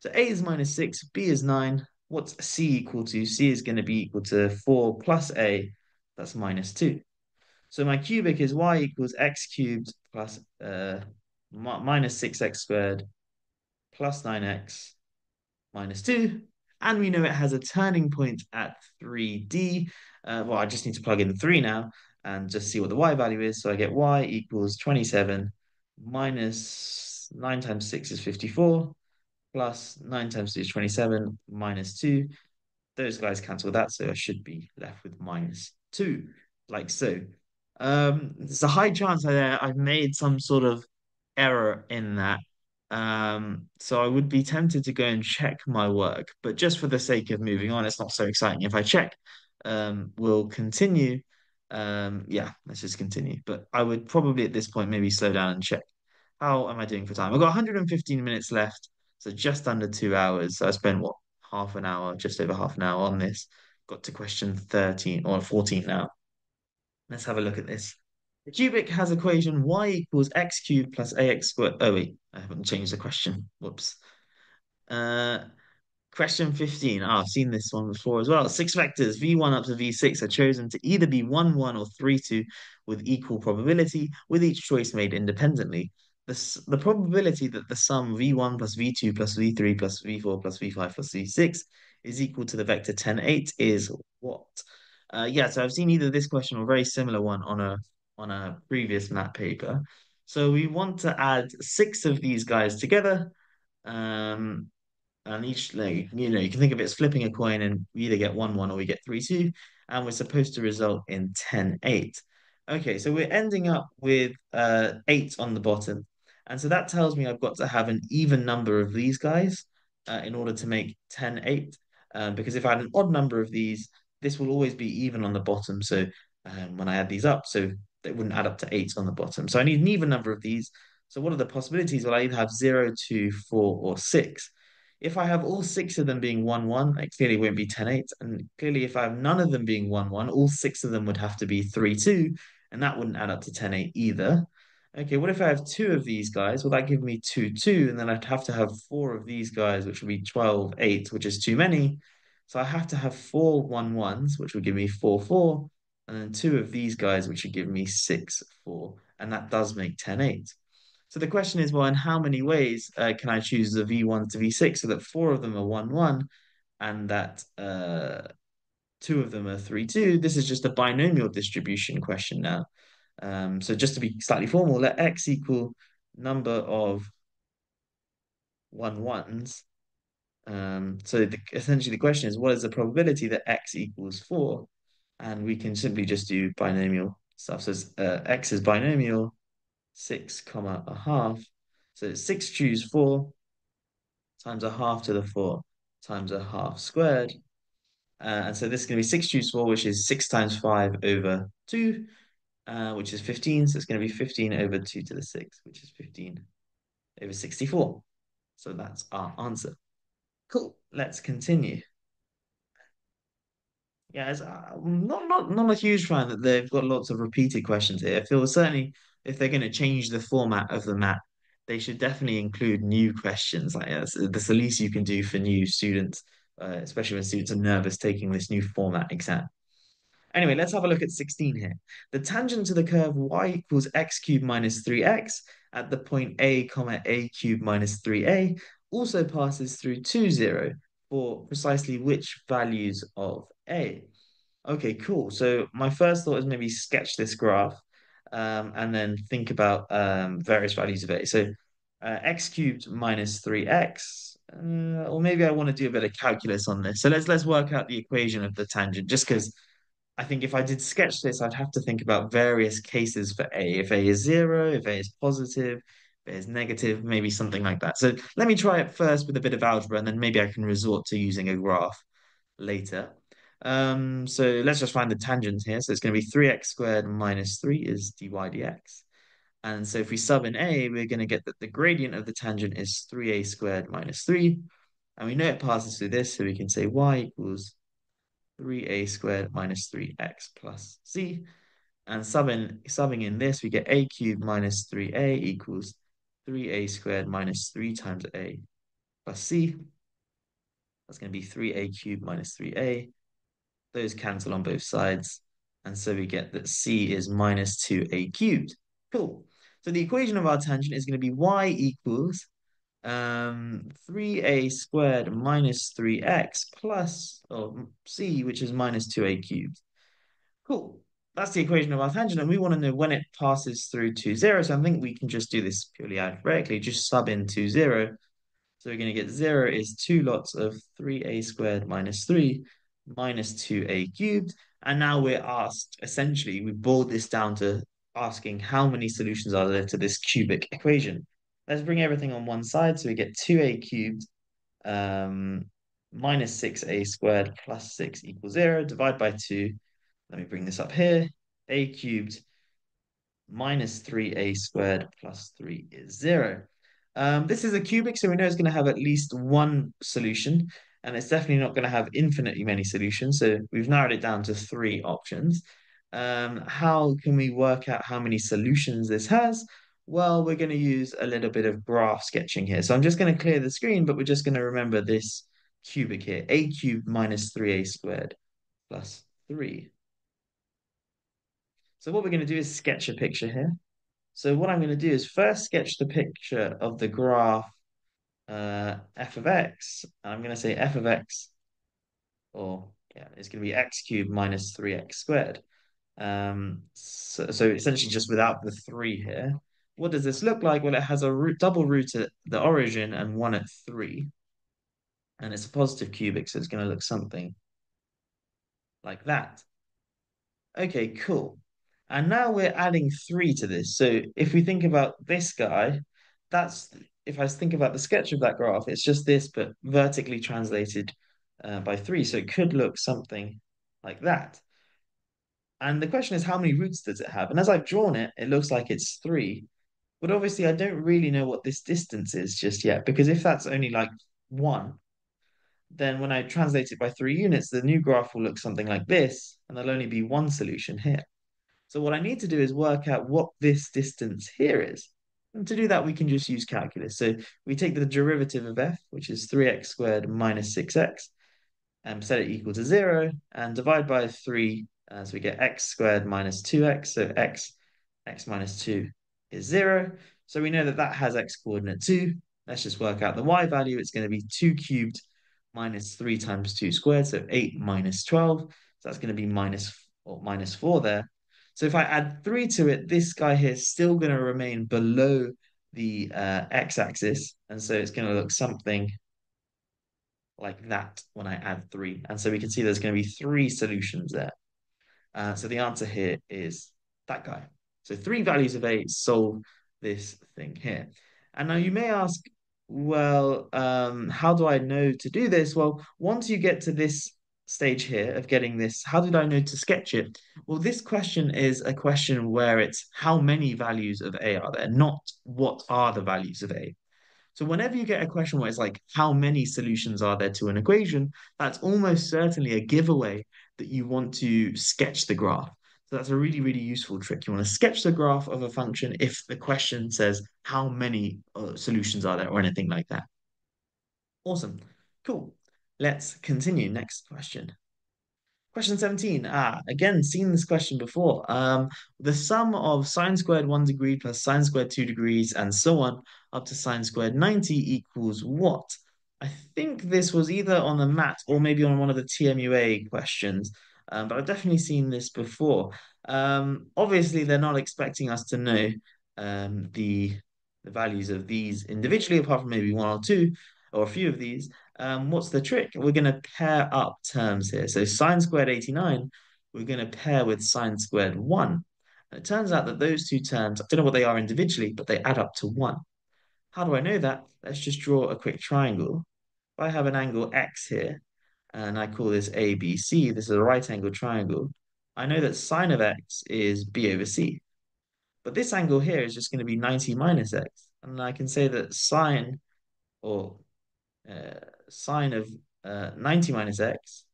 So a is minus 6, b is 9. What's c equal to? C is going to be equal to 4 plus a. That's minus 2. So my cubic is y equals x cubed plus minus 6x squared plus 9x minus 2. And we know it has a turning point at 3D. Well, I just need to plug in 3 now and just see what the y value is. So I get y equals 27 minus 9 times 6 is 54 plus 9 times 2 is 27 minus 2. Those guys cancel that, so I should be left with minus 2, like so. There's a high chance I've made some sort of error in that. So I would be tempted to go and check my work, but just for the sake of moving on, it's not so exciting if I check. We'll continue. Yeah, let's just continue. But I would probably at this point maybe slow down and check. How am I doing for time? I've got 115 minutes left, so just under 2 hours. So I spent, what, half an hour, just over half an hour on this. Got to question 13 or 14 now. Let's have a look at this. The cubic has equation y equals x cubed plus ax squared. Oh, wait, I haven't changed the question. Whoops. Question 15. Oh, I've seen this one before as well. 6 vectors, v1 up to v6, are chosen to either be 1, 1 or 3, 2 with equal probability, with each choice made independently. The probability that the sum v1 plus v2 plus v3 plus v4 plus v5 plus v6 is equal to the vector 10, 8 is what? Yeah, so I've seen either this question or a very similar one on a previous math paper. So we want to add 6 of these guys together. And each, like, you know, you can think of it as flipping a coin, and we either get 1, 1 or we get 3, 2. And we're supposed to result in 10, 8. Okay, so we're ending up with 8 on the bottom. And so that tells me I've got to have an even number of these guys in order to make 10, 8. Because if I had an odd number of these, this will always be even on the bottom. So when I add these up, so they wouldn't add up to 8 on the bottom. So I need an even number of these. So what are the possibilities? Well, I either have 0, 2, 4, or 6. If I have all 6 of them being 1, 1, it clearly won't be 10, 8. And clearly if I have none of them being 1, 1, all 6 of them would have to be 3, 2. And that wouldn't add up to 10, 8 either. Okay, what if I have 2 of these guys? Well, that gives me 2, 2. And then I'd have to have 4 of these guys, which would be 12, 8, which is too many. So I have to have 4 1 1s, which will give me 4, 4. And then 2 of these guys, which would give me 6, 4. And that does make 10, 8. So the question is, well, in how many ways can I choose the V1 to V6 so that 4 of them are 1, 1 and that 2 of them are 3, 2? This is just a binomial distribution question now. So just to be slightly formal, let X equal number of 1, 1s. So essentially the question is, what is the probability that X equals 4? And we can simply just do binomial stuff. So it's, x is binomial, 6, 1/2. So it's 6 choose 4 times 1/2 to the 4 times 1/2 squared. And so this is going to be 6 choose 4, which is 6 times 5 over 2, which is 15. So it's going to be 15 over 2 to the 6, which is 15 over 64. So that's our answer. Cool. Let's continue. Yeah, I'm not a huge fan that they've got lots of repeated questions here. I feel certainly if they're going to change the format of the map, they should definitely include new questions. Like that's the least you can do for new students, especially when students are nervous taking this new format exam. Anyway, let's have a look at 16 here. The tangent to the curve y equals x cubed minus 3x at the point A, a cubed minus 3a also passes through 2, 0 for precisely which values of A. Okay, cool. So my first thought is maybe sketch this graph and then think about various values of A. So x cubed minus 3x, or maybe I want to do a bit of calculus on this. So let's work out the equation of the tangent, just because I think if I did sketch this, I'd have to think about various cases for A. If A is 0, if A is positive, if A is negative, maybe something like that. So let me try it first with a bit of algebra, and then maybe I can resort to using a graph later. So let's just find the tangent here. So it's going to be 3x squared minus 3 is dy dx. And so if we sub in A, we're going to get that the gradient of the tangent is 3a squared minus 3. And we know it passes through this, so we can say y equals 3a squared minus 3x plus c. And subbing in this, we get a cubed minus 3a equals 3a squared minus 3 times a plus c. That's going to be 3a cubed minus 3a. Those cancel on both sides. And so we get that C is minus 2A cubed. Cool. So the equation of our tangent is going to be y equals 3a squared minus 3x plus c, which is minus 2a cubed. Cool. That's the equation of our tangent, and we want to know when it passes through to 0. So I think we can just do this purely algebraically, just sub in 2, 0. So we're going to get 0 is 2 lots of 3a squared minus 3 minus 2a cubed. And now we're asked, essentially, we boiled this down to asking how many solutions are there to this cubic equation. Let's bring everything on one side. So we get 2a cubed minus 6a squared plus 6 equals 0. Divide by 2. Let me bring this up here. A cubed minus 3a squared plus 3 is 0. This is a cubic, so we know it's going to have at least one solution, and it's definitely not going to have infinitely many solutions. So we've narrowed it down to 3 options. How can we work out how many solutions this has? Well, we're going to use a little bit of graph sketching here. So I'm just going to clear the screen, but we're just going to remember this cubic here. A cubed minus 3a squared plus 3. So what we're going to do is sketch a picture here. So what I'm going to do is first sketch the picture of the graph f of x. And I'm going to say f of x, it's going to be x cubed minus 3x squared. So essentially just without the 3 here. What does this look like? Well, it has a double root at the origin and 1 at 3. And it's a positive cubic, so it's going to look something like that. Okay, cool. And now we're adding 3 to this. So if we think about this guy, that's, if I think about the sketch of that graph, it's just this, but vertically translated by 3. So it could look something like that. And the question is, how many roots does it have? And as I've drawn it, it looks like it's 3. But obviously, I don't really know what this distance is just yet, because if that's only like 1, then when I translate it by 3 units, the new graph will look something like this, and there'll only be one solution here. So what I need to do is work out what this distance here is. And to do that, we can just use calculus. So we take the derivative of f, which is 3x squared minus 6x, and set it equal to 0, and divide by 3, so we get x squared minus 2x, so x minus 2 is 0. So we know that that has x coordinate 2. Let's just work out the y value. It's going to be 2 cubed minus 3 times 2 squared, so 8 minus 12. So that's going to be minus 4 there. So if I add 3 to it, this guy here is still going to remain below the x-axis. And so it's going to look something like that when I add 3. And so we can see there's going to be 3 solutions there. So the answer here is that guy. So 3 values of a solve this thing here. And now you may ask, well, how do I know to do this? Well, once you get to this stage here of getting this, how did I know to sketch it? Well, this question is a question where it's how many values of A are there, not what are the values of A. So whenever you get a question where it's like, how many solutions are there to an equation, that's almost certainly a giveaway that you want to sketch the graph. So that's a really, really useful trick. You want to sketch the graph of a function if the question says how many solutions are there or anything like that. Awesome. Cool. Let's continue. Next question. Question 17. Again, seen this question before. The sum of sine squared 1 degree plus sine squared 2 degrees and so on up to sine squared 90 equals what? I think this was either on the mat or maybe on one of the TMUA questions, but I've definitely seen this before. Obviously, they're not expecting us to know the values of these individually, apart from maybe 1 or 2 or a few of these. What's the trick? We're going to pair up terms here. So sine squared 89, we're going to pair with sine squared 1. And it turns out that those two terms, I don't know what they are individually, but they add up to 1. How do I know that? Let's just draw a quick triangle. If I have an angle X here, and I call this ABC, this is a right angle triangle, I know that sine of X is B over C. But this angle here is just going to be 90 minus X. And I can say that sine of 90 minus x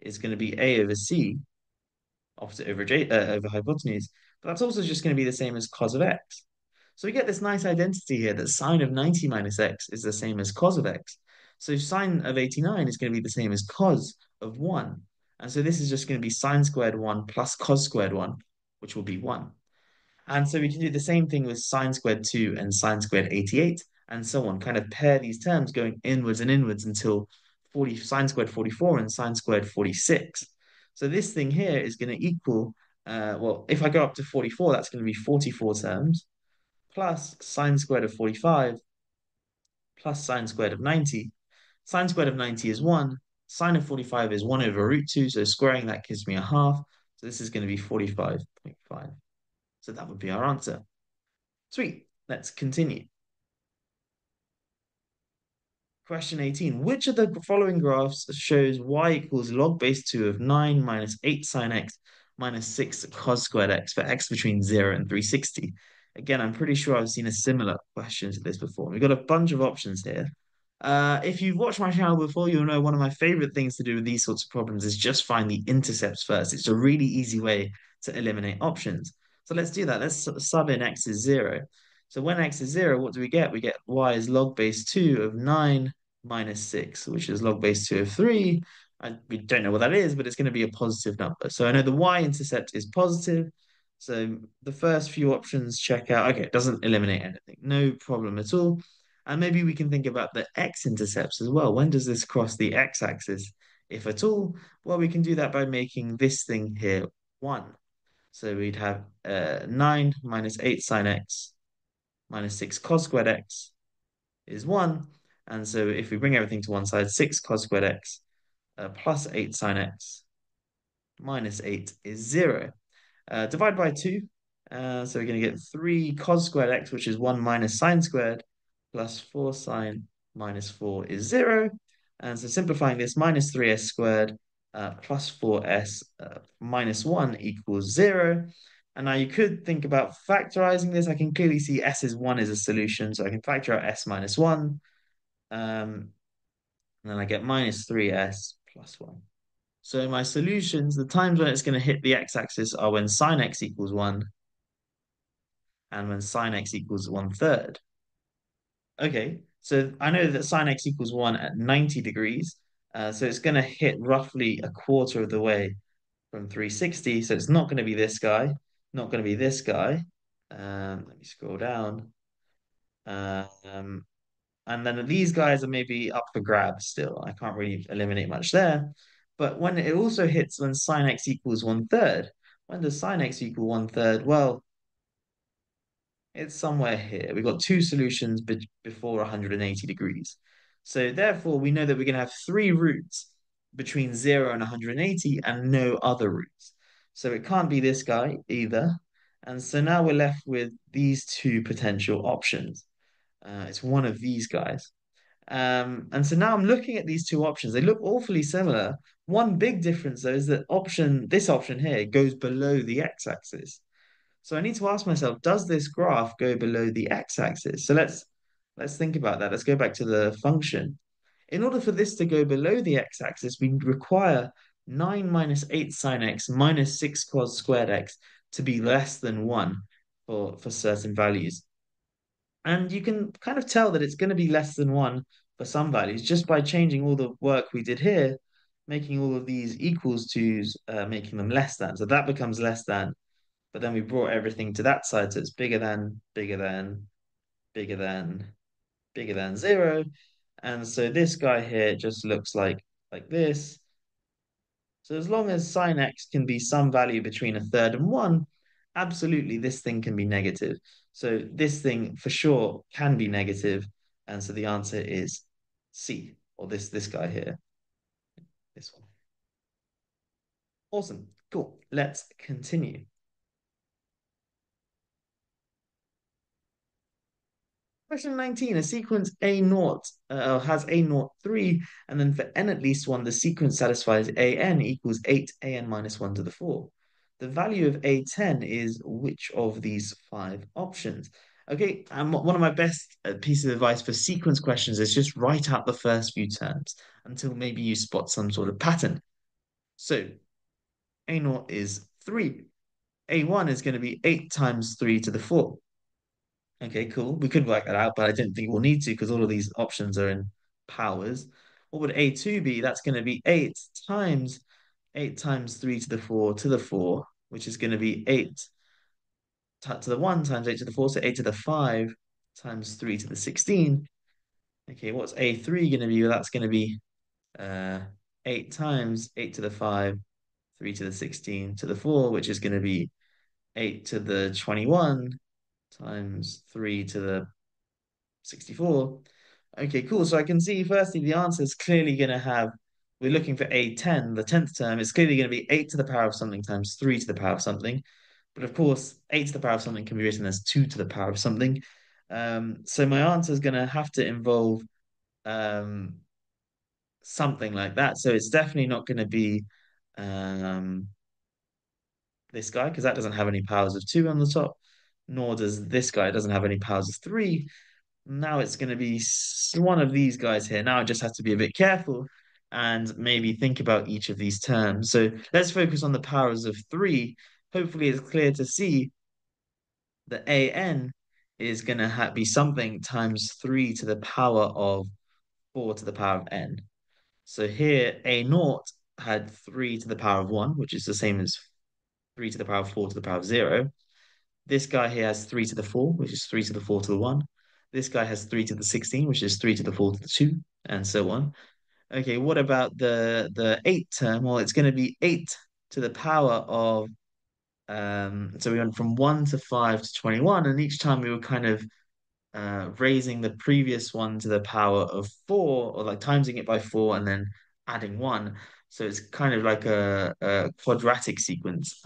is going to be a over c, opposite over hypotenuse, but that's also just going to be the same as cos of x. So we get this nice identity here that sine of 90 minus x is the same as cos of x. So sine of 89 is going to be the same as cos of 1. And so this is just going to be sine squared 1 plus cos squared 1, which will be 1. And so we can do the same thing with sine squared 2 and sine squared 88 and so on, kind of pair these terms going inwards and inwards until sine squared 44 and sine squared 46. So this thing here is going to equal, well, if I go up to 44, that's going to be 44 terms, plus sine squared of 45, plus sine squared of 90. Sine squared of 90 is 1. Sine of 45 is 1 over root 2, so squaring that gives me a half. So this is going to be 45.5. So that would be our answer. Sweet. Let's continue. Question 18. Which of the following graphs shows y equals log base 2 of 9 minus 8 sine x minus 6 cos squared x for x between 0 and 360? Again, I'm pretty sure I've seen a similar question to this before. We've got a bunch of options here. If you've watched my channel before, you'll know one of my favorite things to do with these sorts of problems is just find the intercepts first. It's a really easy way to eliminate options. So let's do that. Let's sub in x is 0. So when x is 0, what do we get? We get y is log base 2 of 9 minus 6, which is log base 2 of 3. We don't know what that is, but it's going to be a positive number. So I know the y-intercept is positive. So the first few options check out. Okay, it doesn't eliminate anything. No problem at all. And maybe we can think about the x-intercepts as well. When does this cross the x-axis, if at all? Well, we can do that by making this thing here 1. So we'd have 9 minus 8 sine x minus 6 cos squared x is 1. And so if we bring everything to one side, 6 cos squared x plus 8 sine x minus 8 is 0. Divide by 2. So we're going to get 3 cos squared x, which is 1 minus sine squared, plus 4 sine minus 4 is 0. And so simplifying this, minus 3s squared plus 4s minus 1 equals 0. And now you could think about factorizing this. I can clearly see s is 1 is a solution, so I can factor out s minus 1. And then I get minus 3s plus 1. So my solutions, the times when it's going to hit the x-axis are when sine x equals 1 and when sine x equals 1/3. Okay, so I know that sine x equals 1 at 90 degrees. So it's going to hit roughly a quarter of the way from 360. So it's not going to be this guy, not going to be this guy. Let me scroll down. And then these guys are maybe up for grabs still. I can't really eliminate much there. But when it also hits when sine x equals 1/3, when does sine x equal 1/3? Well, it's somewhere here. We've got two solutions before 180 degrees. So therefore, we know that we're going to have 3 roots between 0 and 180 and no other roots. So it can't be this guy either. And so now we're left with these two potential options. It's one of these guys. And so now I'm looking at these two options. They look awfully similar. One big difference, though, is that this option here goes below the x-axis. So I need to ask myself, does this graph go below the x-axis? So let's think about that. Let's go back to the function. In order for this to go below the x-axis, we require 9 minus 8 sine x minus 6 cos squared x to be less than 1 for certain values. And you can kind of tell that it's going to be less than 1 for some values just by changing all the work we did here, making all of these equals to making them less than. So that becomes less than. But then we brought everything to that side. So it's bigger than, bigger than, bigger than, bigger than 0. And so this guy here just looks like this. So as long as sine x can be some value between 1/3 and 1, absolutely this thing can be negative. So this thing for sure can be negative. And so the answer is C, or this guy here, this one. Awesome, cool, let's continue. Question 19, a sequence A0 has A0 3, and then for n at least 1, the sequence satisfies an equals 8 an minus 1 to the 4. The value of A10 is which of these 5 options? Okay, and one of my best pieces of advice for sequence questions is just write out the first few terms until maybe you spot some sort of pattern. So A0 is 3. A1 is going to be 8 times 3 to the 4. Okay, cool. We could work that out, but I don't think we'll need to because all of these options are in powers. What would A2 be? That's going to be 8 times 3 to the 4 which is going to be 8 to the 1 times 8 to the 4, so 8 to the 5 times 3 to the 16. Okay, what's A3 going to be? Well, that's going to be 8 times 8 to the 5, 3 to the 16 to the 4, which is going to be 8 to the 21 times 3 to the 64. Okay, cool. So I can see, firstly, the answer is clearly going to have, we're looking for A10, the 10th term. It's clearly going to be 8 to the power of something times 3 to the power of something. But of course, 8 to the power of something can be written as 2 to the power of something. So my answer is going to have to involve something like that. So it's definitely not going to be this guy, because that doesn't have any powers of 2 on the top, nor does this guy. It doesn't have any powers of 3. Now it's going to be one of these guys here. Now I just have to be a bit careful and maybe think about each of these terms. So let's focus on the powers of 3. Hopefully it's clear to see that AN is going to be something times 3 to the power of 4 to the power of N. So here A0 had 3 to the power of 1, which is the same as 3 to the power of 4 to the power of 0. This guy here has 3 to the 4, which is 3 to the 4 to the 1. This guy has 3 to the 16, which is 3 to the 4 to the 2, and so on. Okay, what about the 8th term? Well, it's going to be 8 to the power of... so we went from 1 to 5 to 21, and each time we were kind of raising the previous one to the power of 4, or like timesing it by 4 and then adding 1. So it's kind of like a quadratic sequence,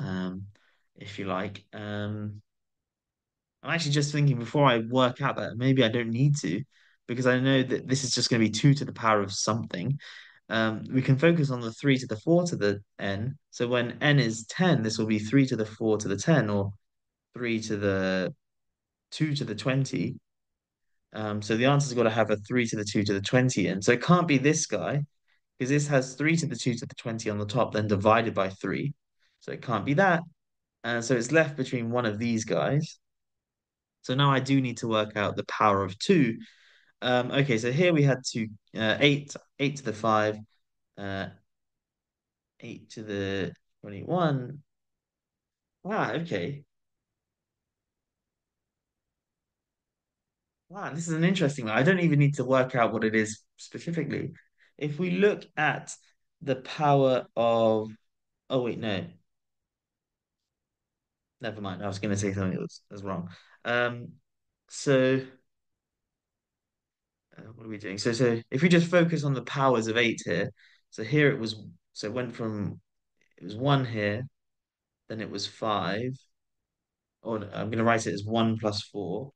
if you like. I'm actually just thinking, before I work out that maybe I don't need to, because I know that this is just going to be 2 to the power of something. We can focus on the 3 to the 4 to the n. So when n is 10, this will be 3 to the 4 to the 10, or 3 to the 2 to the 20. So the answer's got to have a 3 to the 2 to the 20 n. So it can't be this guy, because this has 3 to the 2 to the 20 on the top, then divided by 3. So it can't be that. So it's left between one of these guys. So now I do need to work out the power of 2. Okay, so here we had 8 to the 5, 8 to the 21. Wow, okay. Wow, this is an interesting one. I don't even need to work out what it is specifically. If we look at the power of... Oh, wait, no. Never mind, I was going to say something that was wrong. What are we doing? So if we just focus on the powers of 8 here, so here it was, so it went from, it was 1 here, then it was 5, or no, I'm going to write it as 1 plus 4,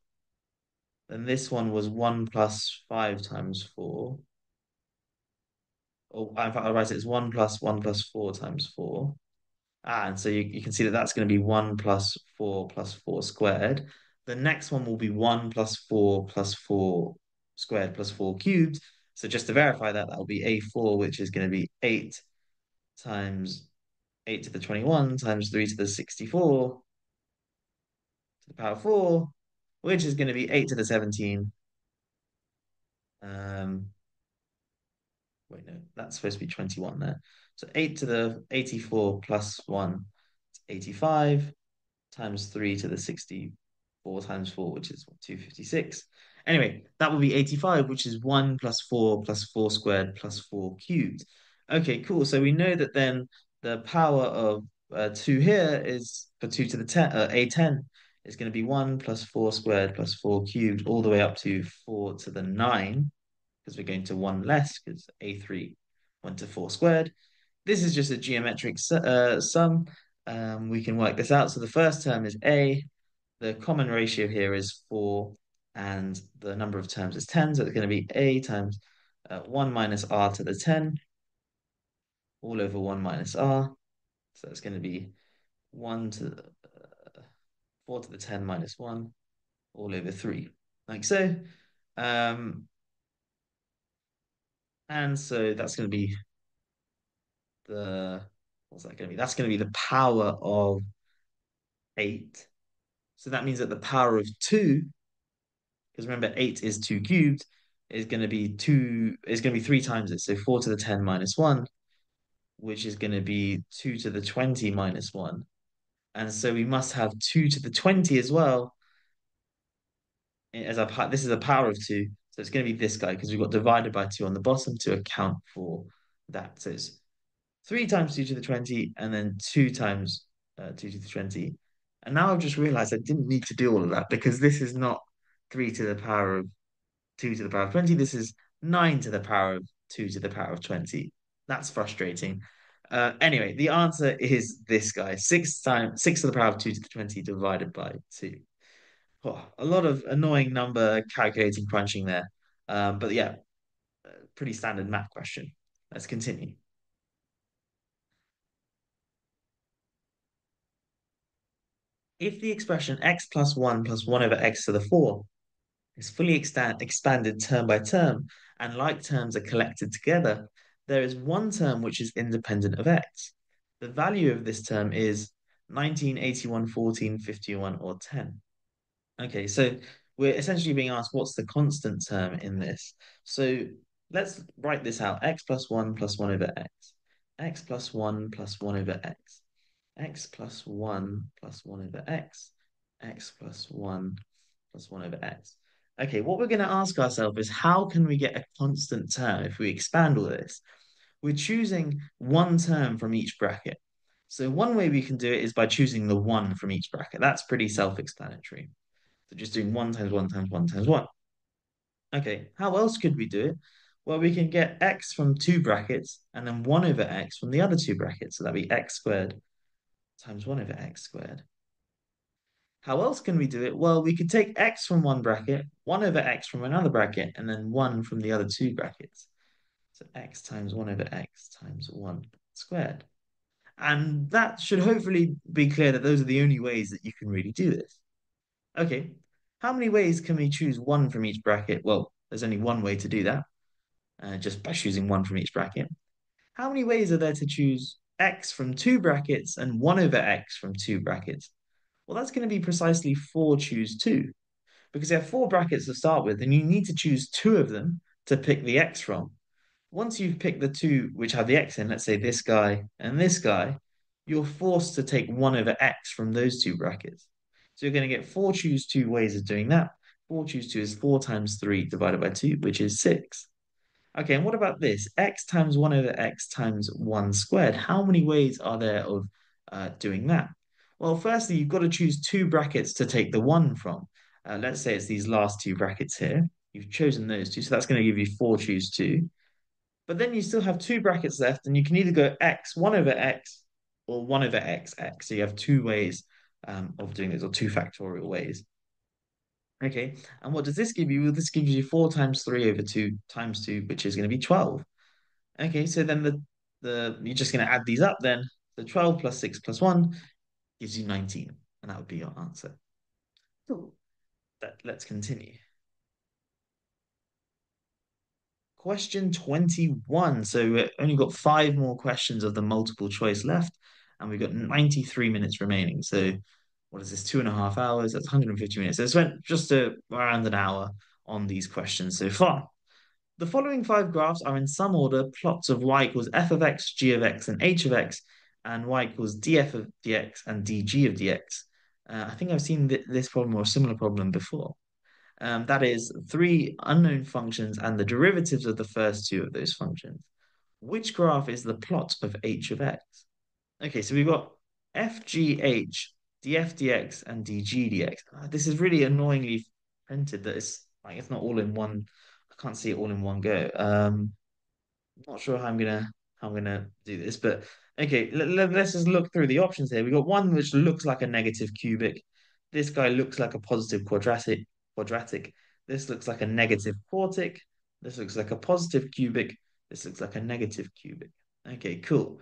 then this one was 1 plus 5 times 4, or in fact I'll write it as 1 plus 4 times 4, and so you can see that that's going to be 1 plus 4 squared. The next one will be 1 plus 4 squared plus 4 cubed. So just to verify that, that'll be A4, which is going to be 8 times 8 to the 21 times 3 to the 64 to the power of 4, which is going to be 8 to the 17. Wait, no, that's supposed to be 21 there. So 8 to the 84 plus 1 to 85 times 3 to the 64. 4 times 4, which is 256. Anyway, that will be 85, which is 1 plus 4 squared plus 4 cubed. Okay, cool. So we know that then the power of 2 here is, for 2 to the 10, A10 is going to be 1 plus 4 squared plus 4 cubed, all the way up to 4 to the 9, because we're going to 1 less, because A3 went to 4 squared. This is just a geometric sum. We can work this out. So the first term is A. The common ratio here is 4, and the number of terms is 10, so it's going to be A times 1 minus R to the 10, all over 1 minus R. So it's going to be 4 to the 10 minus 1, all over 3, like so. And so that's going to be that's going to be the power of 8. So that means that the power of 2, because remember 8 is 2 cubed, is going to be 3 times it. So 4 to the 10 minus 1, which is going to be 2 to the 20 minus 1. And so we must have 2 to the 20 as well. As our, this is a power of 2. So it's going to be this guy because we've got divided by 2 on the bottom to account for that. So it's 3 times 2 to the 20 and then 2 times 2 to the 20. And now I've just realized I didn't need to do all of that because this is not 3 to the power of 2 to the power of 20. This is 9 to the power of 2 to the power of 20. That's frustrating. Anyway, the answer is this guy. 6 to the power of 2 to the 20 divided by 2. Oh, a lot of annoying number calculating crunching there. But yeah, pretty standard math question. Let's continue. If the expression x plus 1 plus 1 over x to the 4 is fully expanded term by term and like terms are collected together, there is one term which is independent of x. The value of this term is 19, 81, 14, 51, or 10. Okay, so we're essentially being asked what's the constant term in this. So let's write this out. X plus 1 plus 1 over x. X plus 1 plus 1 over x. X plus 1 plus 1 over x. X plus 1 plus 1 over x. Okay, what we're going to ask ourselves is how can we get a constant term if we expand all this? We're choosing one term from each bracket. So one way we can do it is by choosing the 1 from each bracket. That's pretty self-explanatory. So just doing 1 times 1 times 1 times 1. Okay, how else could we do it? Well, we can get x from 2 brackets and then 1 over x from the other 2 brackets. So that'd be x squared times 1 over x squared. How else can we do it? Well, we could take x from one bracket, 1 over x from another bracket, and then 1 from the other 2 brackets. So x times 1 over x times 1 squared. And that should hopefully be clear that those are the only ways that you can really do this. Okay, how many ways can we choose 1 from each bracket? Well, there's only one way to do that, just by choosing 1 from each bracket. How many ways are there to choose x from 2 brackets and 1 over x from 2 brackets? Well, that's going to be precisely 4 choose 2, because there are 4 brackets to start with, and you need to choose 2 of them to pick the x from. Once you've picked the 2 which have the x in, let's say this guy and this guy, you're forced to take 1 over x from those 2 brackets. So you're going to get 4 choose 2 ways of doing that. 4 choose 2 is 4 times 3 divided by 2, which is 6. Okay, and what about this? X times 1 over x times 1 squared. How many ways are there of doing that? Well, firstly, you've got to choose 2 brackets to take the 1 from. Let's say it's these last 2 brackets here. You've chosen those 2, so that's going to give you 4 choose 2. But then you still have 2 brackets left, and you can either go x, 1 over x, or 1 over x, x. So you have 2 ways of doing this, or 2 factorial ways. Okay, and what does this give you? Well, this gives you 4 times 3 over 2 times 2, which is going to be 12. Okay, so then you're just going to add these up then. So 12 plus 6 plus 1 gives you 19, and that would be your answer. Cool. Let's continue. Question 21. So we've only got 5 more questions of the multiple choice left, and we've got 93 minutes remaining. So what is this, 2.5 hours? That's 150 minutes. So it's went just around an hour on these questions so far. The following 5 graphs are in some order plots of y equals f of x, g of x, and h of x, and y equals df of dx and dg of dx. I think I've seen this problem or a similar problem before. That is 3 unknown functions and the derivatives of the first 2 of those functions. Which graph is the plot of h of x? Okay, so we've got f, g, h, df, dx, and dg, dx. This is really annoyingly printed that it's not all in one. I can't see it all in one go. Not sure how I'm gonna do this, but okay. Let's just look through the options here. We've got one which looks like a negative cubic. This guy looks like a positive quadratic. This looks like a negative quartic. This looks like a positive cubic. This looks like a negative cubic. Okay, cool.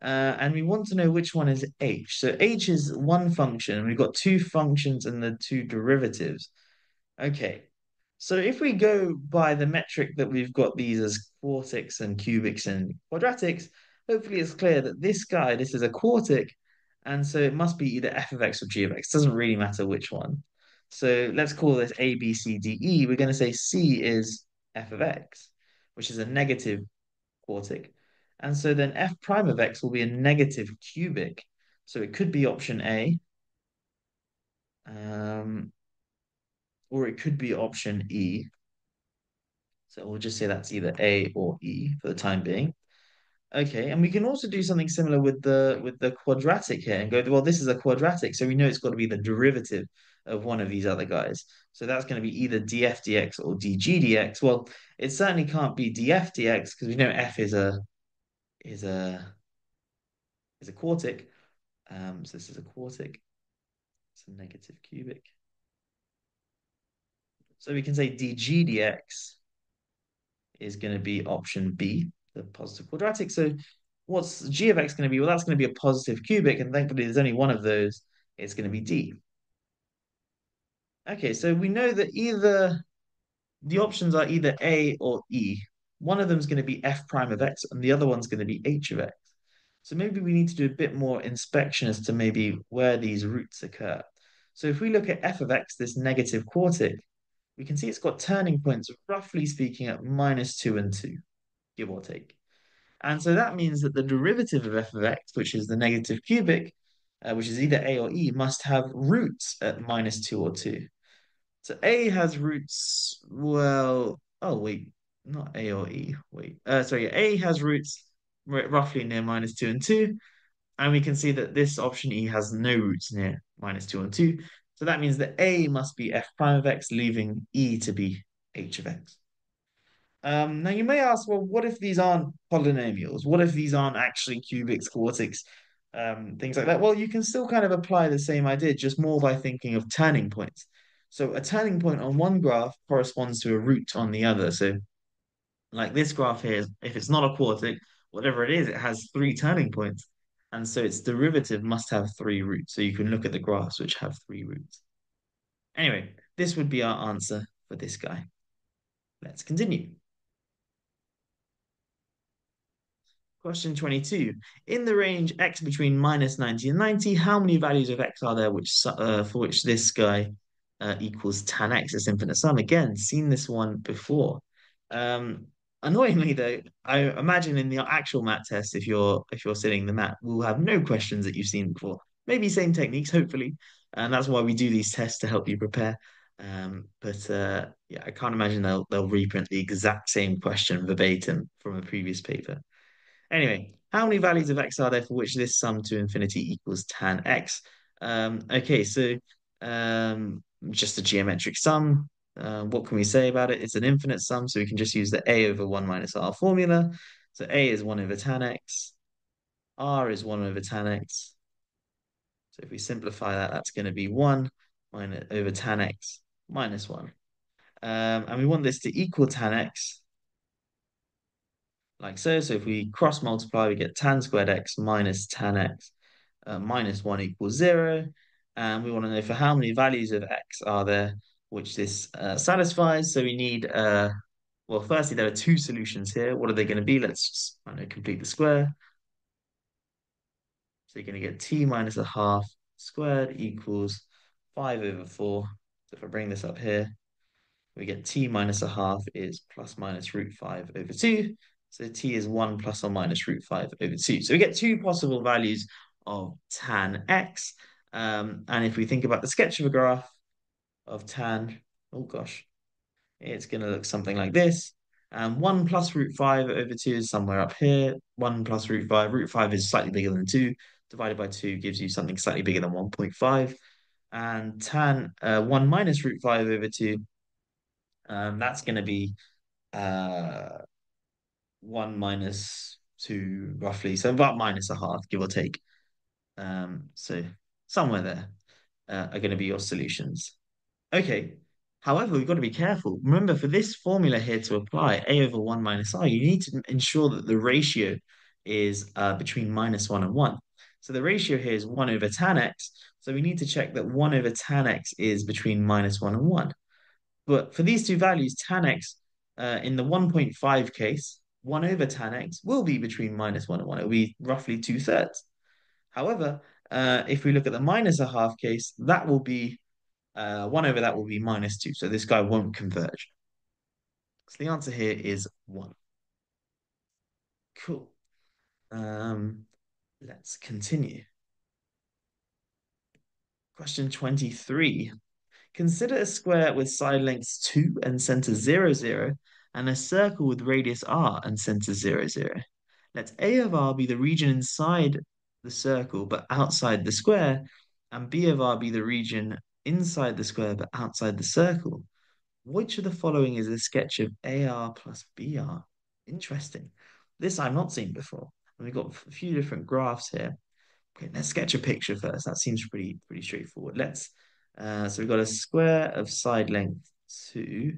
And we want to know which one is h. So h is one function, and we've got 2 functions and the 2 derivatives. Okay, so if we go by the metric that we've got these as quartics and cubics and quadratics, hopefully it's clear that this guy, this is a quartic, and so it must be either f of x or g of x. It doesn't really matter which one. So let's call this A, B, C, D, E. We're going to say C is f of x, which is a negative quartic. And so then f prime of x will be a negative cubic. So it could be option A, or it could be option E. So we'll just say that's either A or E for the time being. Okay, and we can also do something similar with the quadratic here and go, well, this is a quadratic, so we know it's got to be the derivative of one of these other guys. So that's going to be either df dx or dg dx. Well, it certainly can't be df dx because we know f is a quartic. So this is a quartic. It's a negative cubic. So we can say dg dx is going to be option B, the positive quadratic. So what's g of x going to be? Well, that's going to be a positive cubic, and thankfully there's only one of those. It's going to be D. Okay, so we know that either the options are either A or E. One of them is going to be f prime of x, and the other one's going to be h of x. So maybe we need to do a bit more inspection as to maybe where these roots occur. So if we look at f of x, this negative quartic, we can see it's got turning points, roughly speaking, at -2 and 2, give or take. And so that means that the derivative of f of x, which is the negative cubic, which is either A or E, must have roots at -2 or 2. So A has roots, well, oh, wait, not A or E, wait. Sorry, A has roots roughly near -2 and 2. And we can see that this option E has no roots near -2 and 2. So that means that A must be f prime of x, leaving E to be h of x. Now you may ask, well, what if these aren't polynomials? What if these aren't actually cubics, quartics, things like that? Well, you can still kind of apply the same idea, just more by thinking of turning points. So a turning point on one graph corresponds to a root on the other. So like this graph here, if it's not a quartic, whatever it is, it has 3 turning points. And so its derivative must have 3 roots. So you can look at the graphs which have 3 roots. Anyway, this would be our answer for this guy. Let's continue. Question 22. In the range x between -90 and 90, how many values of x are there which for which this guy equals tan x, this infinite sum? Again, seen this one before. Annoyingly, though, I imagine in the actual mat test, if you're sitting the mat, we'll have no questions that you've seen before. Maybe same techniques, hopefully, and that's why we do these tests to help you prepare. Yeah, I can't imagine they'll reprint the exact same question verbatim from a previous paper. Anyway, how many values of x are there for which this sum to infinity equals tan x? Okay, so just a geometric sum. What can we say about it? It's an infinite sum, so we can just use the a/1 - r formula. So a is 1/tan x, r is 1/tan x. So if we simplify that, that's going to be 1 over tan x minus 1. And we want this to equal tan x, like so. So if we cross multiply, we get tan squared x minus tan x minus 1 equals 0. And we want to know for how many values of x are there which this satisfies. So we need, well, firstly, there are 2 solutions here. What are they going to be? Let's just, I don't know, complete the square. So you're going to get t - ½ squared equals 5/4. So if I bring this up here, we get t - ½ is ± √5/2. So t is 1 ± √5/2. So we get 2 possible values of tan x. And if we think about the sketch of a graph of tan, oh gosh, it's going to look something like this. 1 plus √5/2 is somewhere up here. 1 plus √5 is slightly bigger than 2, divided by 2 gives you something slightly bigger than 1.5. And tan 1 minus √5/2, that's going to be 1 minus 2 roughly, so about -1/2, give or take. So somewhere there are going to be your solutions. Okay, however, we've got to be careful. Remember, for this formula here to apply, a/1 - r, you need to ensure that the ratio is between -1 and 1. So the ratio here is 1/tan x. So we need to check that 1/tan x is between -1 and 1. But for these 2 values, tan x, in the 1.5 case, 1/tan x will be between -1 and 1. It will be roughly 2/3. However, if we look at the -1/2 case, that will be 1/that will be -2, so this guy won't converge. So the answer here is 1. Cool. Let's continue. Question 23. Consider a square with side lengths 2 and center 0, 0, and a circle with radius r and center 0, 0. Let A of r be the region inside the circle but outside the square, and B of r be the region inside the square but outside the circle. Which of the following is a sketch of AR plus BR? Interesting. This I've not seen before. And we've got a few different graphs here. Okay, let's sketch a picture first. That seems pretty straightforward. Let's so we've got a square of side length 2.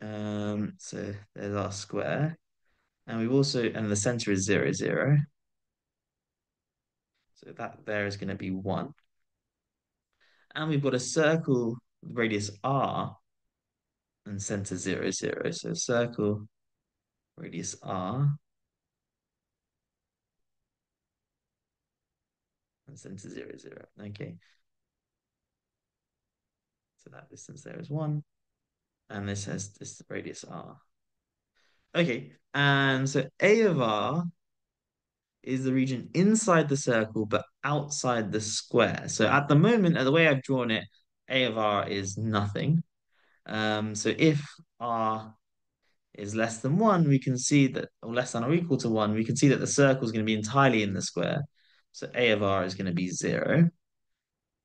So there's our square. And we've also, and the center is 0, 0. So that there is going to be 1. And we've got a circle with radius R and center 0, 0. So circle, radius R, and center 0, 0. Okay. So that distance there is 1. And this has this radius R. Okay, and so A of R is the region inside the circle but outside the square. So at the moment, the way I've drawn it, A of R is nothing. So if R is less than 1, we can see that, or less than or equal to 1, we can see that the circle is going to be entirely in the square. So A of R is going to be 0.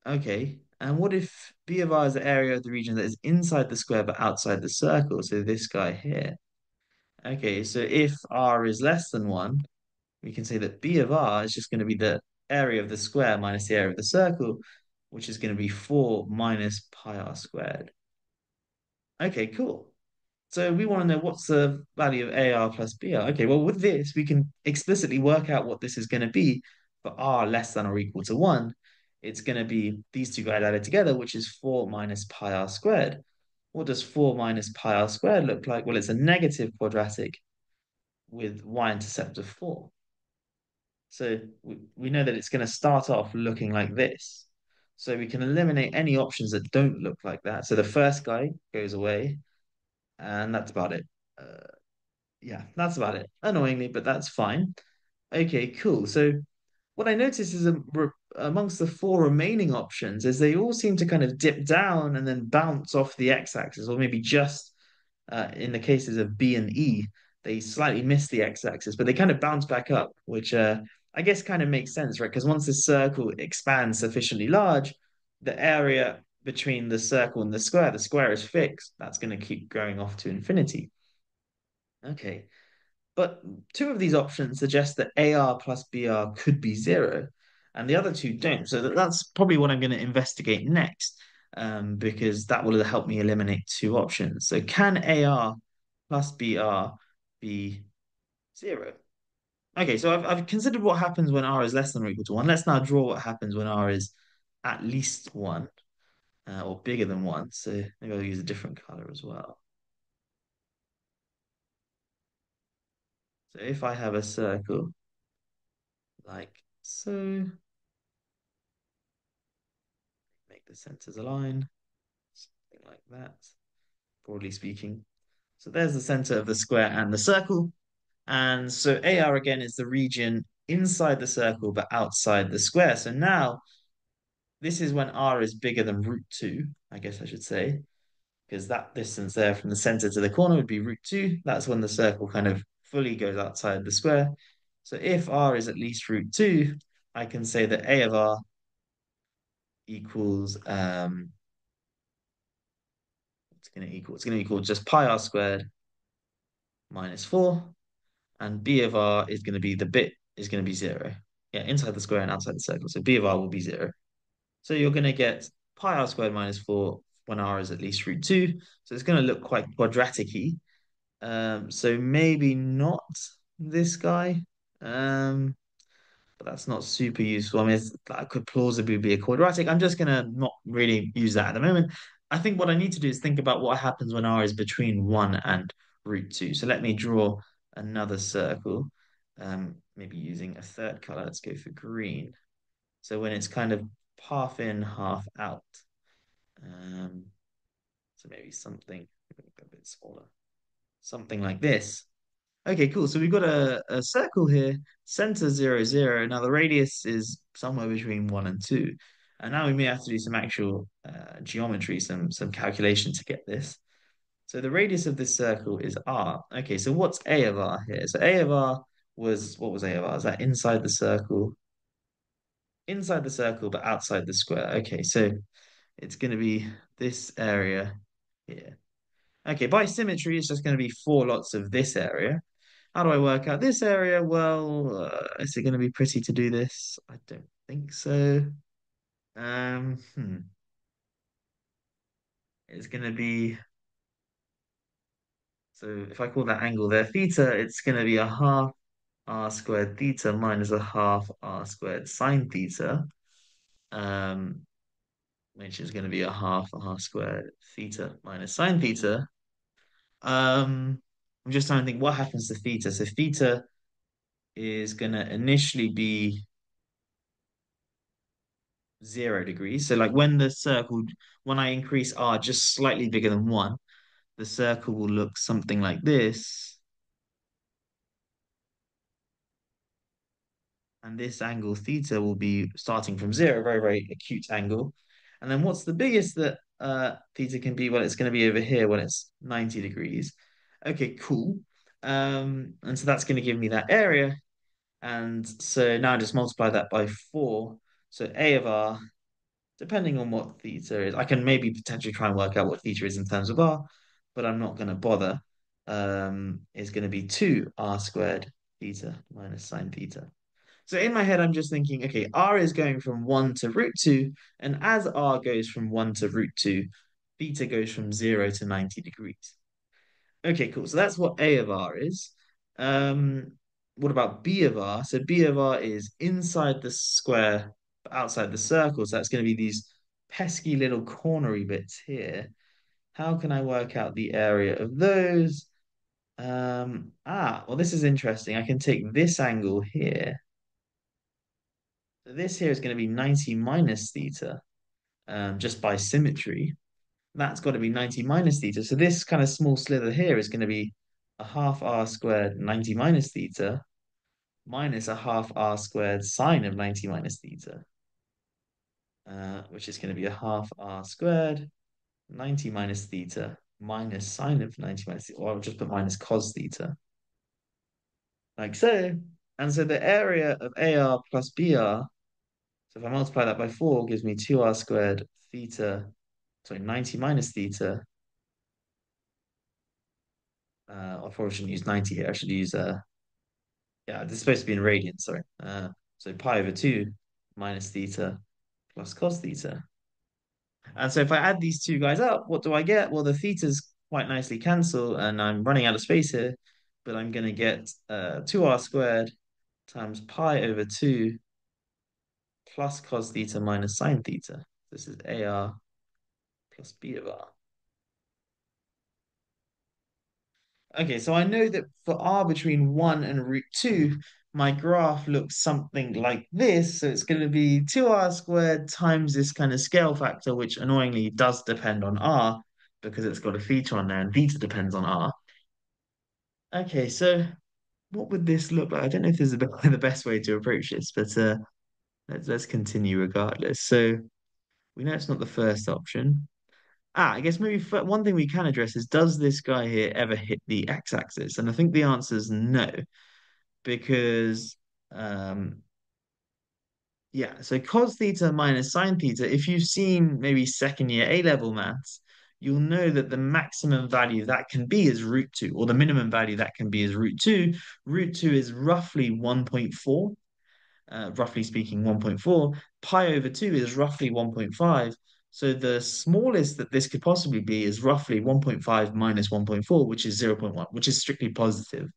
Okay, and what if B of R is the area of the region that is inside the square but outside the circle? So this guy here. Okay, so if R is less than 1, we can say that B of R is just going to be the area of the square minus the area of the circle, which is going to be 4 minus pi r squared. Okay, cool. So we want to know what's the value of AR plus BR. Okay, well, with this, we can explicitly work out what this is going to be for R less than or equal to 1. It's going to be these two guys added together, which is 4 minus pi r squared. What does 4 minus pi r squared look like? Well, it's a negative quadratic with y-intercept of 4. So we know that it's going to start off looking like this. So we can eliminate any options that don't look like that. So the first guy goes away, and that's about it. Yeah, that's about it. Annoyingly, but that's fine. Okay, cool. So what I noticed is amongst the 4 remaining options is they all seem to kind of dip down and then bounce off the x-axis, or maybe just in the cases of B and E, they slightly miss the x-axis, but they kind of bounce back up, which I guess kind of makes sense, right? Because once the circle expands sufficiently large, the area between the circle and the square is fixed. That's going to keep going off to infinity. Okay, but 2 of these options suggest that AR plus BR could be 0. And the other 2 don't. So that's probably what I'm going to investigate next, because that will help me eliminate 2 options. So can AR plus BR be 0? Okay, so I've considered what happens when R is less than or equal to 1. Let's now draw what happens when R is at least 1 or bigger than 1. So maybe I'll use a different color as well. So if I have a circle like so, make the centers align, something like that, broadly speaking. So there's the center of the square and the circle. And so AR again is the region inside the circle but outside the square. So now this is when R is bigger than √2, I guess I should say, because that distance there from the center to the corner would be √2. That's when the circle kind of fully goes outside the square. So if R is at least √2, I can say that A of R equals, it's going to equal? It's going to equal just pi r squared minus 4. And B of R is going to be, the bit is going to be 0. Yeah, inside the square and outside the circle. So B of R will be 0. So you're going to get pi r squared minus 4 when R is at least √2. So it's going to look quite quadratic-y. So maybe not this guy. But that's not super useful. I mean, that could plausibly be a quadratic. I'm just going to not really use that at the moment. I think what I need to do is think about what happens when R is between 1 and √2. So let me draw another circle, maybe using a third color. Let's go for green. So when it's kind of half in, half out. So maybe something a bit smaller, something like this. Okay, cool. So we've got a circle here, center 0, 0. Now the radius is somewhere between 1 and 2. And now we may have to do some actual geometry, some calculation to get this. So the radius of this circle is r. Okay, so what's a of r here? So a of r was, what was a of r? Is that inside the circle? Inside the circle, but outside the square. Okay, so it's going to be this area here. Okay, by symmetry, it's just going to be 4 lots of this area. How do I work out this area? Well, is it going to be pretty to do this? I don't think so. It's going to be, so if I call that angle there theta, it's going to be a half r squared theta minus a half r squared sine theta, which is going to be a half r squared theta minus sine theta. I'm just trying to think what happens to theta. So theta is going to initially be 0 degrees. So like when the circle, when I increase r just slightly bigger than 1, the circle will look something like this. And this angle theta will be starting from 0, very, very acute angle. And then what's the biggest that theta can be? Well, it's going to be over here when it's 90 degrees. Okay, cool. And so that's going to give me that area. And so now I just multiply that by 4. So a of r, depending on what theta is, I can maybe potentially try and work out what theta is in terms of r, but I'm not going to bother. Is going to be 2r squared theta minus sine theta. So in my head, I'm just thinking, okay, r is going from 1 to root 2. And as r goes from 1 to root 2, theta goes from 0 to 90 degrees. Okay, cool. So that's what a of r is. What about b of r? So b of r is inside the square, but outside the circle. So that's going to be these pesky little cornery bits here. How can I work out the area of those? Well, this is interesting. I can take this angle here. So this here is going to be 90 minus theta, just by symmetry. That's got to be 90 minus theta. So this kind of small sliver here is going to be a half r squared 90 minus theta minus a half r squared sine of 90 minus theta, which is going to be a half r squared 90 minus theta minus sine of 90 minus theta, or I'll just put minus cos theta, like so. And so the area of AR plus BR, so if I multiply that by 4, gives me 2r squared theta, sorry, 90 minus theta. I probably shouldn't use 90 here. I should use, yeah, this is supposed to be in radians, sorry. So pi over 2 minus theta plus cos theta. And so if I add these two guys up, what do I get? Well, the thetas quite nicely cancel, and I'm running out of space here, but I'm going to get 2r squared times pi over 2 plus cos theta minus sine theta. This is AR plus B of R. Okay, so I know that for R between 1 and root 2, my graph looks something like this. So it's going to be 2r squared times this kind of scale factor, which annoyingly does depend on R because it's got a theta on there and theta depends on R. Okay, so what would this look like? I don't know if this is the best way to approach this, but let's continue regardless. So we know it's not the first option. I guess maybe one thing we can address is, does this guy here ever hit the x-axis? And I think the answer is no, because, yeah, so cos theta minus sine theta, if you've seen maybe second-year A-level maths, you'll know that the maximum value that can be is root 2, or the minimum value that can be is root 2. Root 2 is roughly 1.4, roughly speaking 1.4. Pi over 2 is roughly 1.5. So the smallest that this could possibly be is roughly 1.5 minus 1.4, which is 0.1, which is strictly positive.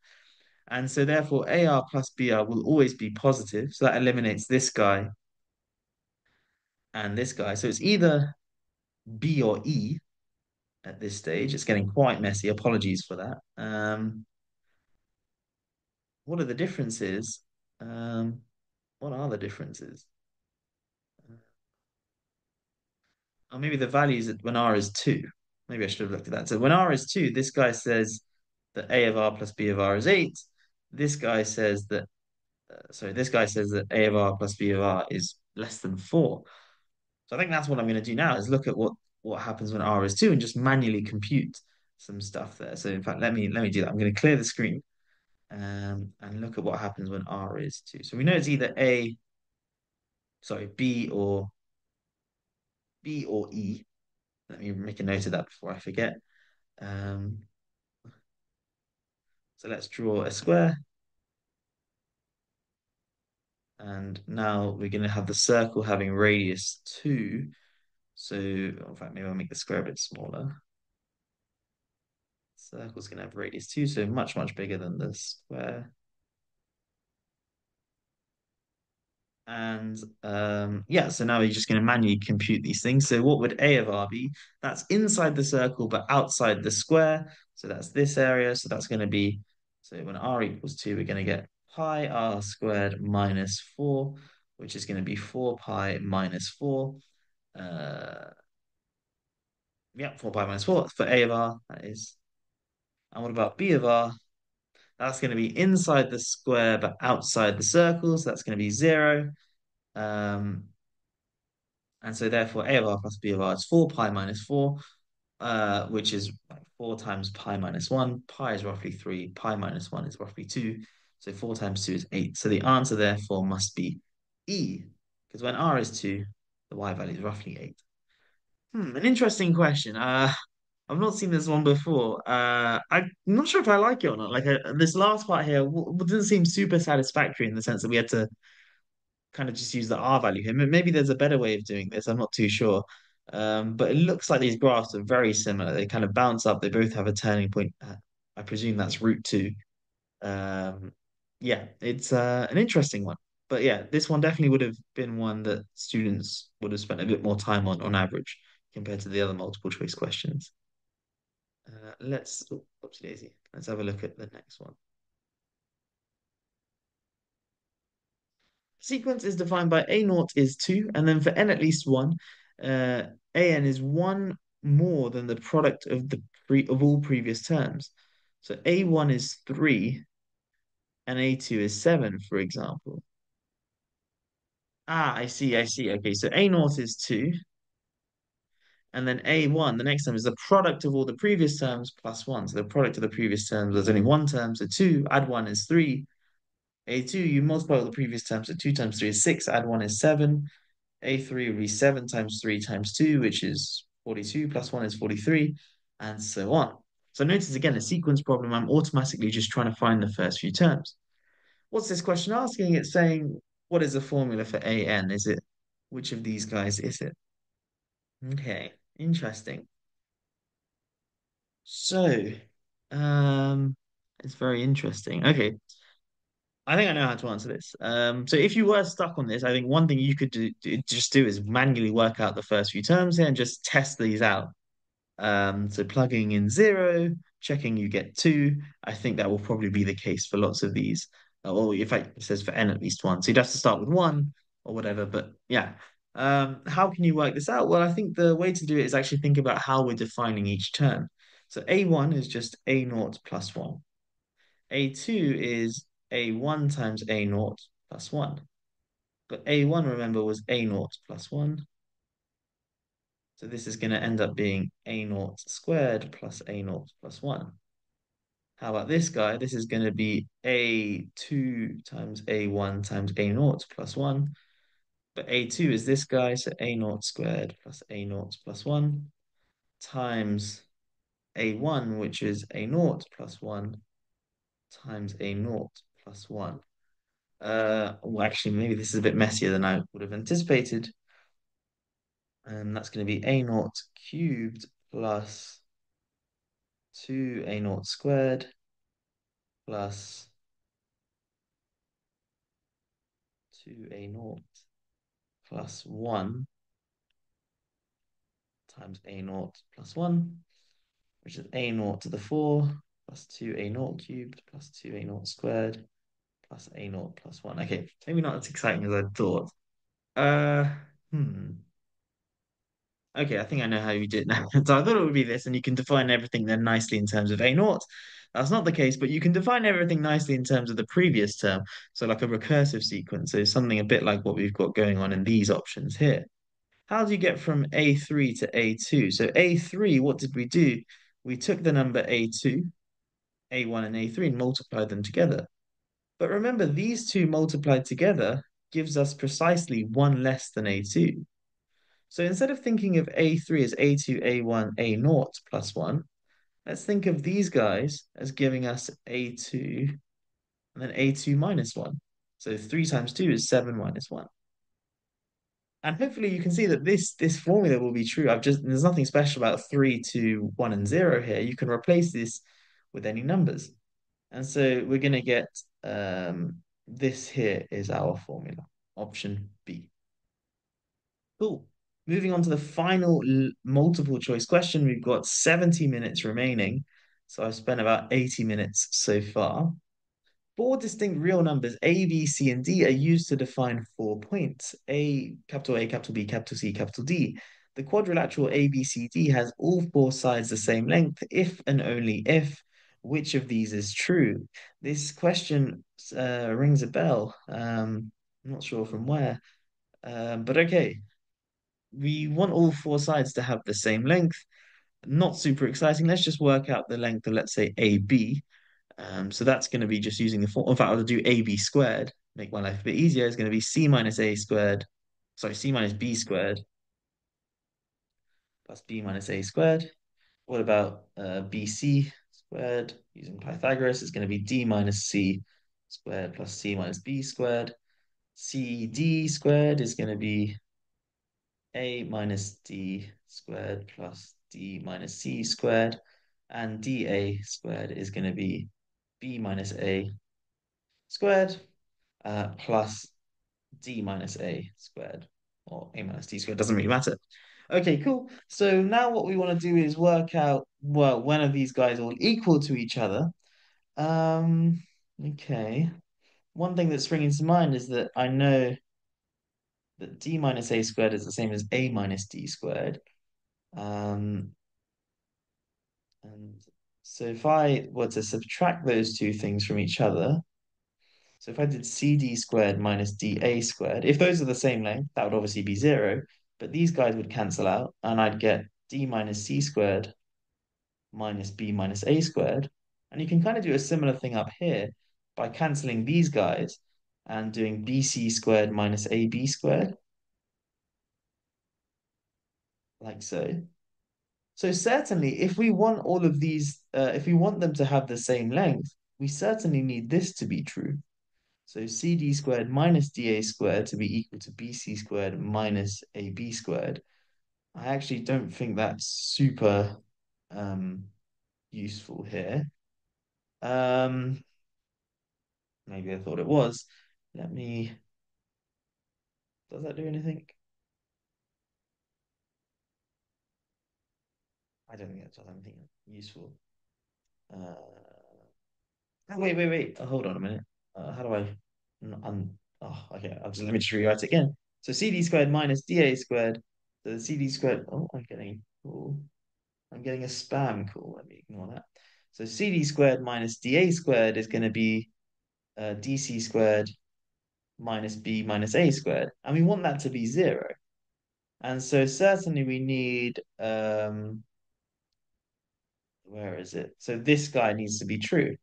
And so therefore AR plus BR will always be positive. So that eliminates this guy and this guy. So it's either B or E. At this stage, it's getting quite messy. Apologies for that. What are the differences? What are the differences? Or maybe the values when R is 2. Maybe I should have looked at that. So when R is 2, this guy says that A of R plus B of R is 8. This guy says that, sorry, this guy says that A of R plus B of R is less than 4. So I think that's what I'm going to do now, is look at what happens when R is 2 and just manually compute some stuff there. So in fact, let me do that. I'm going to clear the screen and look at what happens when R is 2. So we know it's either B or E. Let me make a note of that before I forget. So let's draw a square. And now we're going to have the circle having radius 2. So in fact, maybe I'll make the square a bit smaller. Circle's going to have radius 2, so much, much bigger than the square. And yeah, so now we're just going to manually compute these things. So what would A of R be? That's inside the circle, but outside the square. So that's this area. So that's going to be, so when R equals 2, we're going to get pi R squared minus 4, which is going to be 4 pi minus 4. Yeah, 4 pi minus 4 for A of R, that is. And what about B of R? That's going to be inside the square, but outside the circle. So that's going to be 0. And so therefore, A of R plus B of R is 4 pi minus 4, which is like 4 times pi minus 1. Pi is roughly 3. Pi minus 1 is roughly 2. So 4 times 2 is 8. So the answer, therefore, must be E, because when R is 2, the Y value is roughly 8. An interesting question. I've not seen this one before. I'm not sure if I like it or not. Like this last part here doesn't seem super satisfactory in the sense that we had to kind of just use the R value here. Maybe there's a better way of doing this. I'm not too sure. But it looks like these graphs are very similar. They kind of bounce up. They both have a turning point. I presume that's root 2. Yeah, it's an interesting one. But yeah, this one definitely would have been one that students would have spent a bit more time on average compared to the other multiple choice questions. Let's oopsie daisy. Let's have a look at the next one. Sequence is defined by a0 is 2, and then for n at least 1, an is 1 more than the product of all previous terms. So a1 is 3, and a2 is 7, for example. Ah, I see, I see. Okay, so a0 is 2. And then a1, the next term, is the product of all the previous terms plus 1. So the product of the previous terms, there's only one term, so 2, add 1 is 3. a2, you multiply all the previous terms, so 2 times 3 is 6, add 1 is 7. a3 would be 7 times 3 times 2, which is 42, plus 1 is 43, and so on. So notice, again, a sequence problem, I'm automatically just trying to find the first few terms. What's this question asking? It's saying, what is the formula for an? Is it, which of these guys is it? Okay. Interesting. So, it's very interesting. Okay. I think I know how to answer this. So if you were stuck on this, I think one thing you could do is manually work out the first few terms here and just test these out. So plugging in 0, checking you get 2. I think that will probably be the case for lots of these. Or in fact, it says for n at least 1. So you'd have to start with 1 or whatever, but yeah. How can you work this out? Well, I think the way to do it is actually think about how we're defining each term. So a1 is just a0 plus 1. a2 is a1 times a0 plus 1. But a1, remember, was a0 plus 1. So this is going to end up being a0 squared plus a0 plus 1. How about this guy? This is going to be a2 times a1 times a0 plus 1. But a2 is this guy, so a0 squared plus a0 plus 1 times a1, which is a0 plus 1 times a0 plus 1. Well, actually, maybe this is a bit messier than I would have anticipated. That's going to be a0 cubed plus 2a0 squared plus 2a0. Plus 1 times a0 plus 1, which is a0 to the 4 plus 2a0 cubed plus 2a0 squared plus a0 plus 1. Okay, maybe not as exciting as I thought. Okay, I think I know how you do it now. So I thought it would be this, and you can define everything then nicely in terms of a0. That's not the case, but you can define everything nicely in terms of the previous term. So like a recursive sequence, so something a bit like what we've got going on in these options here. How do you get from A3 to A2? So A3, what did we do? We took the number A2, A1 and A3 and multiplied them together. But remember, these two multiplied together gives us precisely one less than A2. So instead of thinking of A3 as A2, A1, A0 plus 1, let's think of these guys as giving us A2 and then A2 minus 1. So 3 times 2 is 7 minus 1. And hopefully you can see that this formula will be true. There's nothing special about 3, 2, 1, and 0 here. You can replace this with any numbers. And so we're going to get this here is our formula, option B. Cool. Moving on to the final multiple choice question. We've got 70 minutes remaining. So I've spent about 80 minutes so far. Four distinct real numbers, A, B, C, and D, are used to define 4 points. A, capital B, capital C, capital D. The quadrilateral ABCD has all four sides the same length, if and only if. Which of these is true? This question rings a bell. I'm not sure from where, but okay. We want all four sides to have the same length. Not super exciting. Let's just work out the length of, let's say, AB. So that's going to be just using the form. In fact, I'll do AB squared, make my life a bit easier. It's going to be C minus A squared, sorry, C minus B squared plus B minus A squared. What about BC squared? Using Pythagoras, it's going to be D minus C squared plus C minus B squared. CD squared is going to be A minus D squared plus D minus C squared. And DA squared is going to be B minus A squared plus D minus A squared, or A minus D squared, doesn't really matter. Okay, cool. So now what we want to do is work out, well, when are these guys all equal to each other? Okay. One thing that's springing to mind is that I know that D minus A squared is the same as A minus D squared. And so if I were to subtract those two things from each other, so if I did CD squared minus DA squared, if those are the same length, that would obviously be 0, but these guys would cancel out and I'd get D minus C squared minus B minus A squared. And you can kind of do a similar thing up here by cancelling these guys and doing BC squared minus AB squared, like so. So certainly, if we want all of these, if we want them to have the same length, we certainly need this to be true. So CD squared minus DA squared to be equal to BC squared minus AB squared. I actually don't think that's super useful here. Maybe I thought it was. Let me, does that do anything? I don't think that's something useful. Wait. Oh, hold on a minute. How do I? Oh, okay. Let me just rewrite it again. So CD squared minus DA squared. So the CD squared. Oh, I'm getting a spam call. Let me ignore that. So CD squared minus DA squared is going to be DC squared minus B minus A squared, and we want that to be 0. And so certainly we need. Where is it? So this guy needs to be true.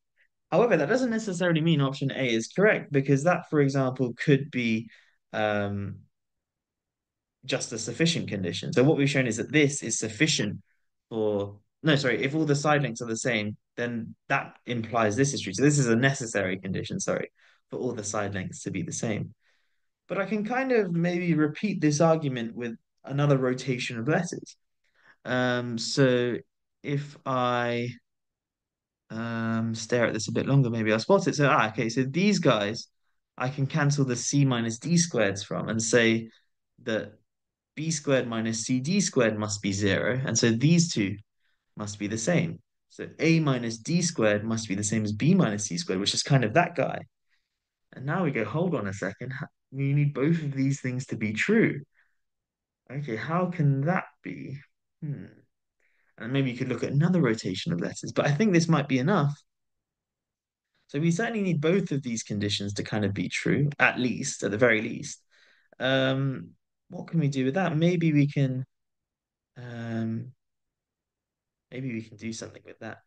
However, that doesn't necessarily mean option A is correct, because that, for example, could be just a sufficient condition. So what we've shown is that this is sufficient for, no, sorry, if all the side lengths are the same, then that implies this is true. So this is a necessary condition, sorry, for all the side lengths to be the same. But I can kind of maybe repeat this argument with another rotation of letters. So if I stare at this a bit longer, maybe I'll spot it. So, okay, so these guys, I can cancel the C minus D squareds from and say that B squared minus CD squared must be 0. And so these two must be the same. So A minus D squared must be the same as B minus C squared, which is kind of that guy. And now we go, hold on a second. We need both of these things to be true. Okay, how can that be? And maybe you could look at another rotation of letters, but I think this might be enough. So we certainly need both of these conditions to kind of be true, at least, at the very least. what can we do with that? Maybe we can do something with that.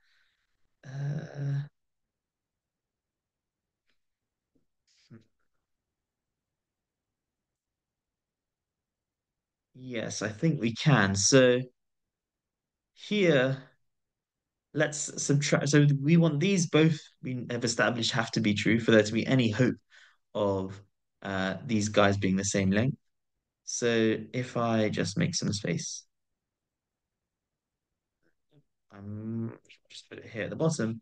Yes, I think we can. So here, let's subtract. So we want these both, we have established, have to be true for there to be any hope of these guys being the same length. So if I just make some space, I'm just put it here at the bottom.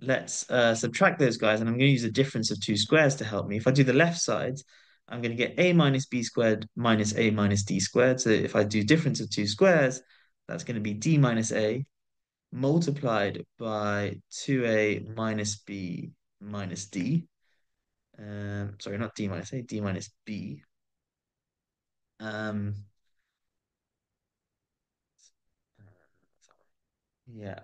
Let's subtract those guys, and I'm going to use the difference of two squares to help me. If I do the left side, I'm going to get a minus b squared minus a minus d squared. So if I do difference of two squares, that's going to be d minus a multiplied by 2a minus b minus d. Sorry, not d minus a, d minus b. Yeah,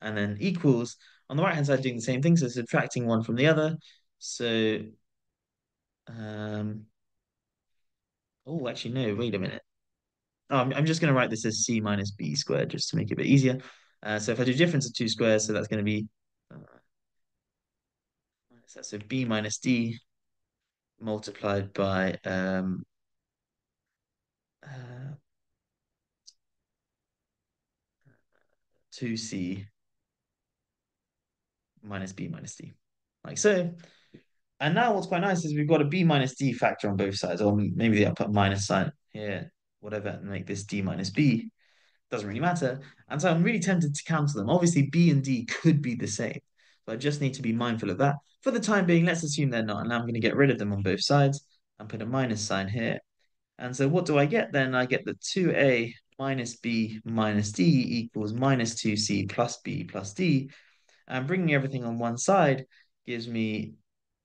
and then equals on the right hand side, doing the same thing, so subtracting one from the other. So oh, actually no, wait a minute, I'm just going to write this as c minus b squared just to make it a bit easier. So if I do difference of two squares, so that's going to be so b minus d multiplied by uh 2c minus b minus d, like so. And now what's quite nice is we've got a b minus d factor on both sides, or maybe I'll put minus sign here, whatever, and make this d minus b. Doesn't really matter. And so I'm really tempted to counter them. Obviously b and d could be the same, but I just need to be mindful of that. For the time being, let's assume they're not, and I'm going to get rid of them on both sides and put a minus sign here. And so what do I get then? I get the 2a minus b minus d equals minus 2c plus b plus d. And bringing everything on one side gives me,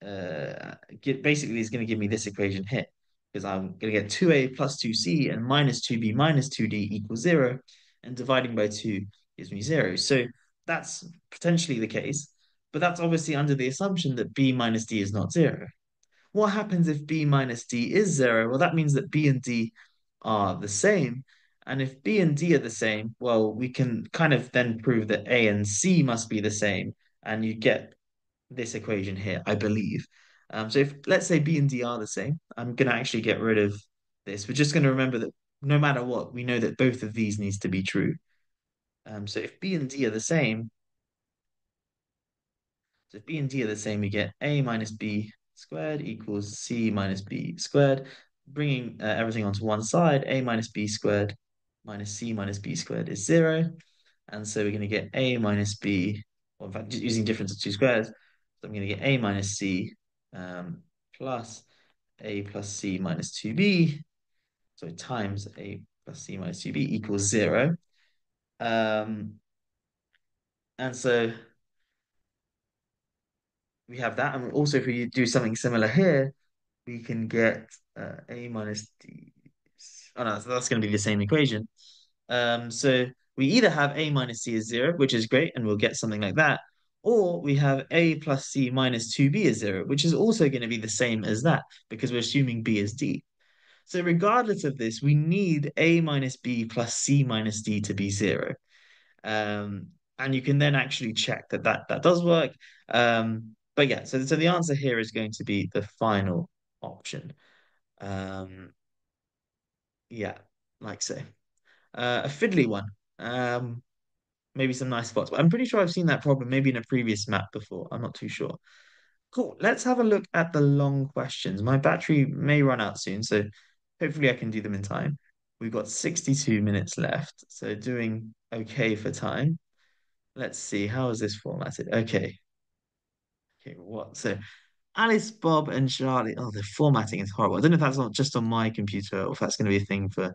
basically is going to give me this equation here, because I'm going to get 2a plus 2c and minus 2b minus 2d equals 0. And dividing by 2 gives me 0. So that's potentially the case. But that's obviously under the assumption that b minus d is not 0. What happens if b minus d is 0? Well, that means that b and d are the same. And if b and d are the same, well, we can kind of then prove that a and c must be the same. And you get this equation here, I believe. So if, let's say, b and d are the same, I'm going to actually get rid of this. We're just going to remember that no matter what, we know that both of these needs to be true. So if b and d are the same, we get a minus b squared equals c minus b squared. Bringing everything onto one side, a minus b squared minus c minus b squared is 0. And so we're going to get a minus b, or in fact, using difference of two squares, so I'm going to get a minus c plus a plus c minus 2b, so times a plus c minus 2b equals 0. And so we have that. And also, if we do something similar here, we can get a minus d. Oh no, so that's going to be the same equation. So we either have a minus c is 0, which is great, and we'll get something like that, or we have a plus c minus 2b is 0, which is also going to be the same as that, because we're assuming b is d. So regardless of this, we need a minus b plus c minus d to be 0. And you can then actually check that that does work. But yeah, so the answer here is going to be the final option. Yeah, like so. A fiddly one. Maybe some nice spots, but I'm pretty sure I've seen that problem maybe in a previous map before. I'm not too sure. Cool. Let's have a look at the long questions. My battery may run out soon, so hopefully I can do them in time. We've got 62 minutes left, so doing okay for time. Let's see, how is this formatted? Okay. Okay, what? So Alice, Bob, and Charlie. Oh, the formatting is horrible. I don't know if that's not just on my computer or if that's going to be a thing for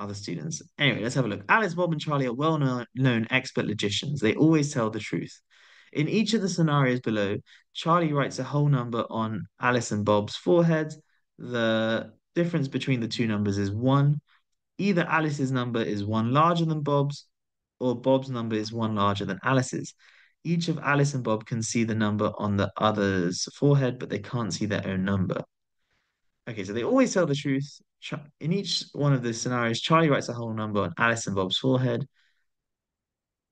other students. Anyway, let's have a look. Alice, Bob, and Charlie are well-known expert logicians. They always tell the truth. In each of the scenarios below, Charlie writes a whole number on Alice and Bob's foreheads. The difference between the two numbers is 1. Either Alice's number is 1 larger than Bob's, or Bob's number is 1 larger than Alice's. Each of Alice and Bob can see the number on the other's forehead, but they can't see their own number. Okay, so they always tell the truth. In each one of the scenarios, Charlie writes a whole number on Alice and Bob's forehead.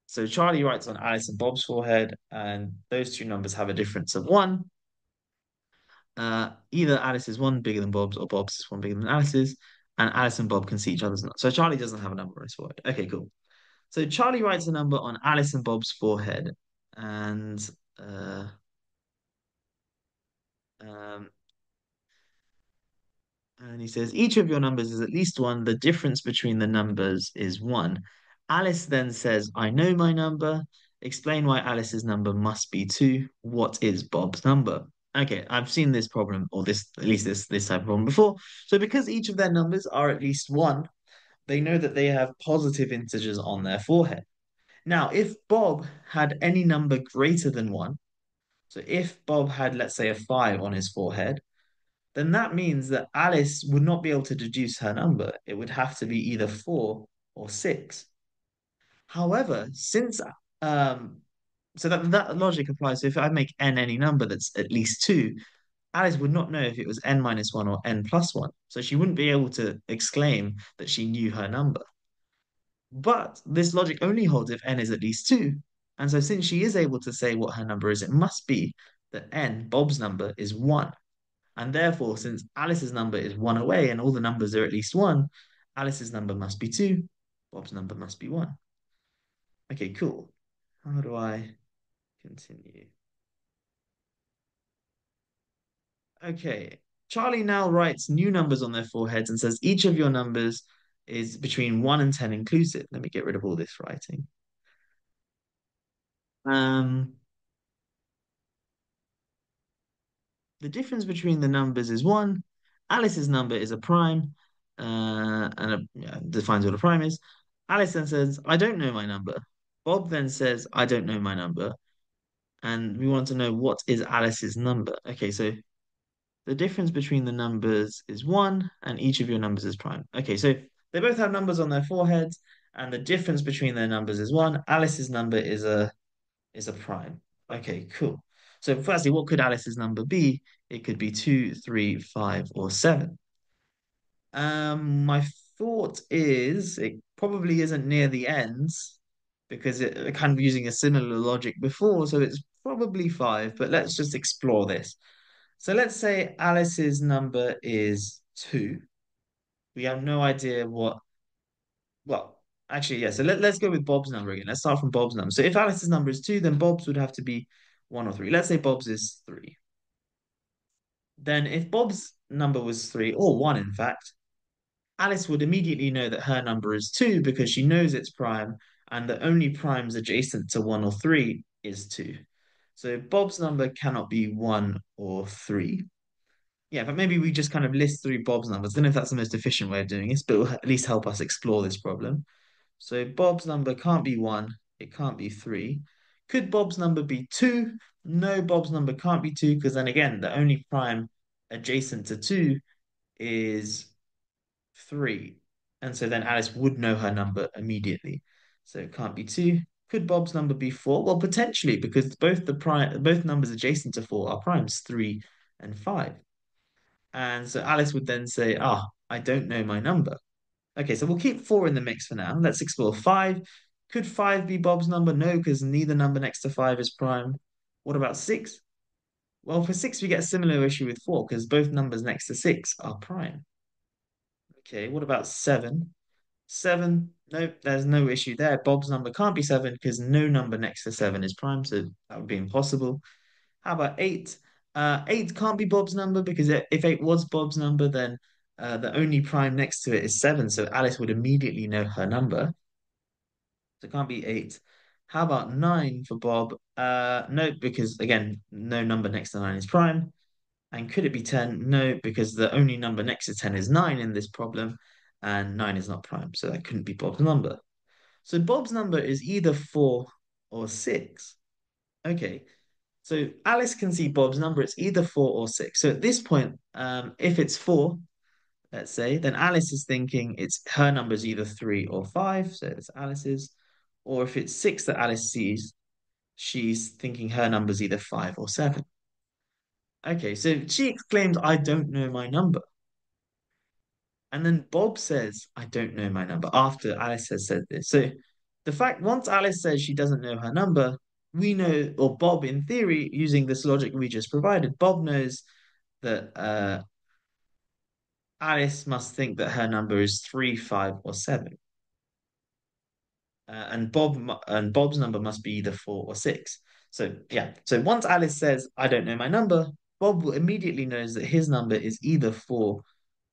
So Charlie writes on Alice and Bob's forehead, and those two numbers have a difference of 1. Either Alice is 1 bigger than Bob's, or Bob's is 1 bigger than Alice's, and Alice and Bob can see each other's numbers. So Charlie doesn't have a number on his forehead. Okay, cool. So Charlie writes a number on Alice and Bob's forehead, and he says, each of your numbers is at least 1. The difference between the numbers is 1. Alice then says, I know my number. Explain why Alice's number must be 2. What is Bob's number? Okay, I've seen this problem, or at least this type of problem before. So because each of their numbers are at least 1, they know that they have positive integers on their forehead. Now, if Bob had any number greater than 1, so if Bob had, let's say, a 5 on his forehead, then that means that Alice would not be able to deduce her number. It would have to be either 4 or 6. However, since, so that logic applies. So if I make n any number that's at least 2, Alice would not know if it was n-1 or n+1. So she wouldn't be able to exclaim that she knew her number. But this logic only holds if n is at least 2. And so since she is able to say what her number is, it must be that n, Bob's number, is 1. And therefore, since Alice's number is 1 away and all the numbers are at least 1, Alice's number must be 2, Bob's number must be 1. Okay, cool. How do I continue? Okay, Charlie now writes new numbers on their foreheads and says each of your numbers is between 1 and 10 inclusive. Let me get rid of all this writing. The difference between the numbers is 1. Alice's number is a prime, defines what a prime is. Alice then says, I don't know my number. Bob then says, I don't know my number. And we want to know what is Alice's number. Okay, so the difference between the numbers is 1, and each of your numbers is prime. Okay, so they both have numbers on their foreheads, and the difference between their numbers is 1. Alice's number is a prime. Okay, cool. So firstly, what could Alice's number be? It could be 2, 3, 5, or 7. My thought is it probably isn't near the ends because it kind of using a similar logic before, so it's probably 5, but let's just explore this. So let's say Alice's number is 2. We have no idea what, well, actually, yeah, so let's go with Bob's number again. Let's start from Bob's number. So if Alice's number is 2, then Bob's would have to be 1 or 3. Let's say Bob's is 3. Then if Bob's number was 3, or 1 in fact, Alice would immediately know that her number is 2 because she knows it's prime, and the only primes adjacent to 1 or 3 is 2. So Bob's number cannot be 1 or 3. Yeah, but maybe we just kind of list through Bob's numbers. I don't know if that's the most efficient way of doing this, but it will at least help us explore this problem. So Bob's number can't be 1, it can't be 3. Could Bob's number be 2? No, Bob's number can't be 2, because then again, the only prime adjacent to 2 is 3. And so then Alice would know her number immediately. So it can't be 2. Could Bob's number be 4? Well, potentially, because both numbers adjacent to 4 are primes, 3 and 5. And so Alice would then say, I don't know my number. Okay, so we'll keep 4 in the mix for now. Let's explore 5. Could 5 be Bob's number? No, because neither number next to 5 is prime. What about 6? Well, for 6, we get a similar issue with 4, because both numbers next to 6 are prime. Okay, what about 7? 7, nope, there's no issue there. Bob's number can't be 7, because no number next to 7 is prime, so that would be impossible. How about 8? 8 can't be Bob's number, because if 8 was Bob's number, then the only prime next to it is 7, so Alice would immediately know her number. So it can't be 8. How about 9 for Bob? No, because again, no number next to 9 is prime. And could it be 10? No, because the only number next to 10 is 9 in this problem, and 9 is not prime, so that couldn't be Bob's number. So Bob's number is either 4 or 6. Okay, so Alice can see Bob's number. It's either 4 or 6. So at this point, if it's 4, let's say, then Alice is thinking her number is either 3 or 5, so it's Alice's. Or if it's 6 that Alice sees, she's thinking her number's either 5 or 7. Okay, so she exclaims, I don't know my number. And then Bob says, I don't know my number, after Alice has said this. So the fact, once Alice says she doesn't know her number, we know, or Bob, in theory, using this logic we just provided, Bob knows that Alice must think that her number is 3, 5, or 7. And Bob's number must be either 4 or 6. So yeah, so once Alice says, I don't know my number, Bob immediately knows that his number is either 4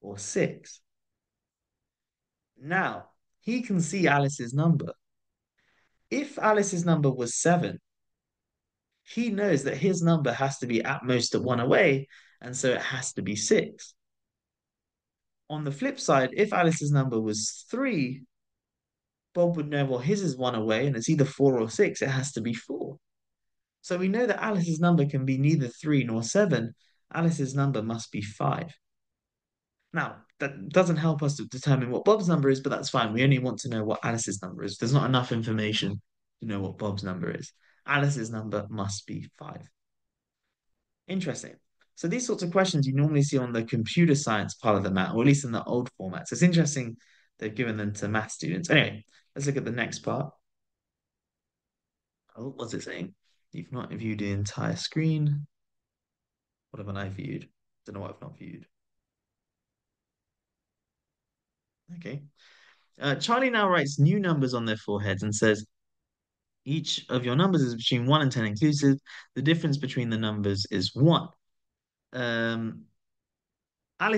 or 6. Now, he can see Alice's number. If Alice's number was 7, he knows that his number has to be at most a 1 away, and so it has to be 6. On the flip side, if Alice's number was 3, Bob would know, well, his is 1 away, and it's either 4 or 6, it has to be 4. So we know that Alice's number can be neither 3 nor 7. Alice's number must be 5. Now, that doesn't help us to determine what Bob's number is, but that's fine. We only want to know what Alice's number is. There's not enough information to know what Bob's number is. Alice's number must be 5. Interesting. So these sorts of questions you normally see on the computer science part of the mat, or at least in the old formats. It's interesting they've given them to math students. Anyway, let's look at the next part. Oh, what's it saying? You've not viewed the entire screen. What haven't I viewed? Don't know what I've not viewed. Okay. Charlie now writes new numbers on their foreheads and says, each of your numbers is between 1 and 10 inclusive. The difference between the numbers is 1. Alice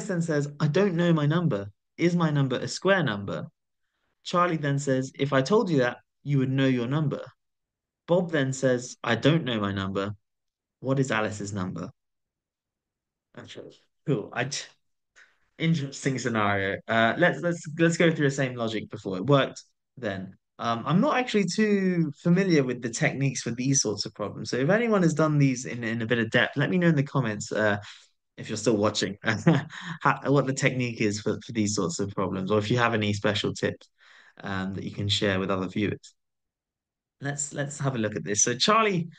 then says, I don't know my number. Is my number a square number? Charlie then says, if I told you that, you would know your number. Bob then says, I don't know my number. What is Alice's number? Actually, cool. Interesting scenario. Let's go through the same logic before. It worked then. I'm not actually too familiar with the techniques for these sorts of problems. So if anyone has done these in a bit of depth, let me know in the comments if you're still watching what the technique is for these sorts of problems, or if you have any special tips that you can share with other viewers. Let's have a look at this. So Charlie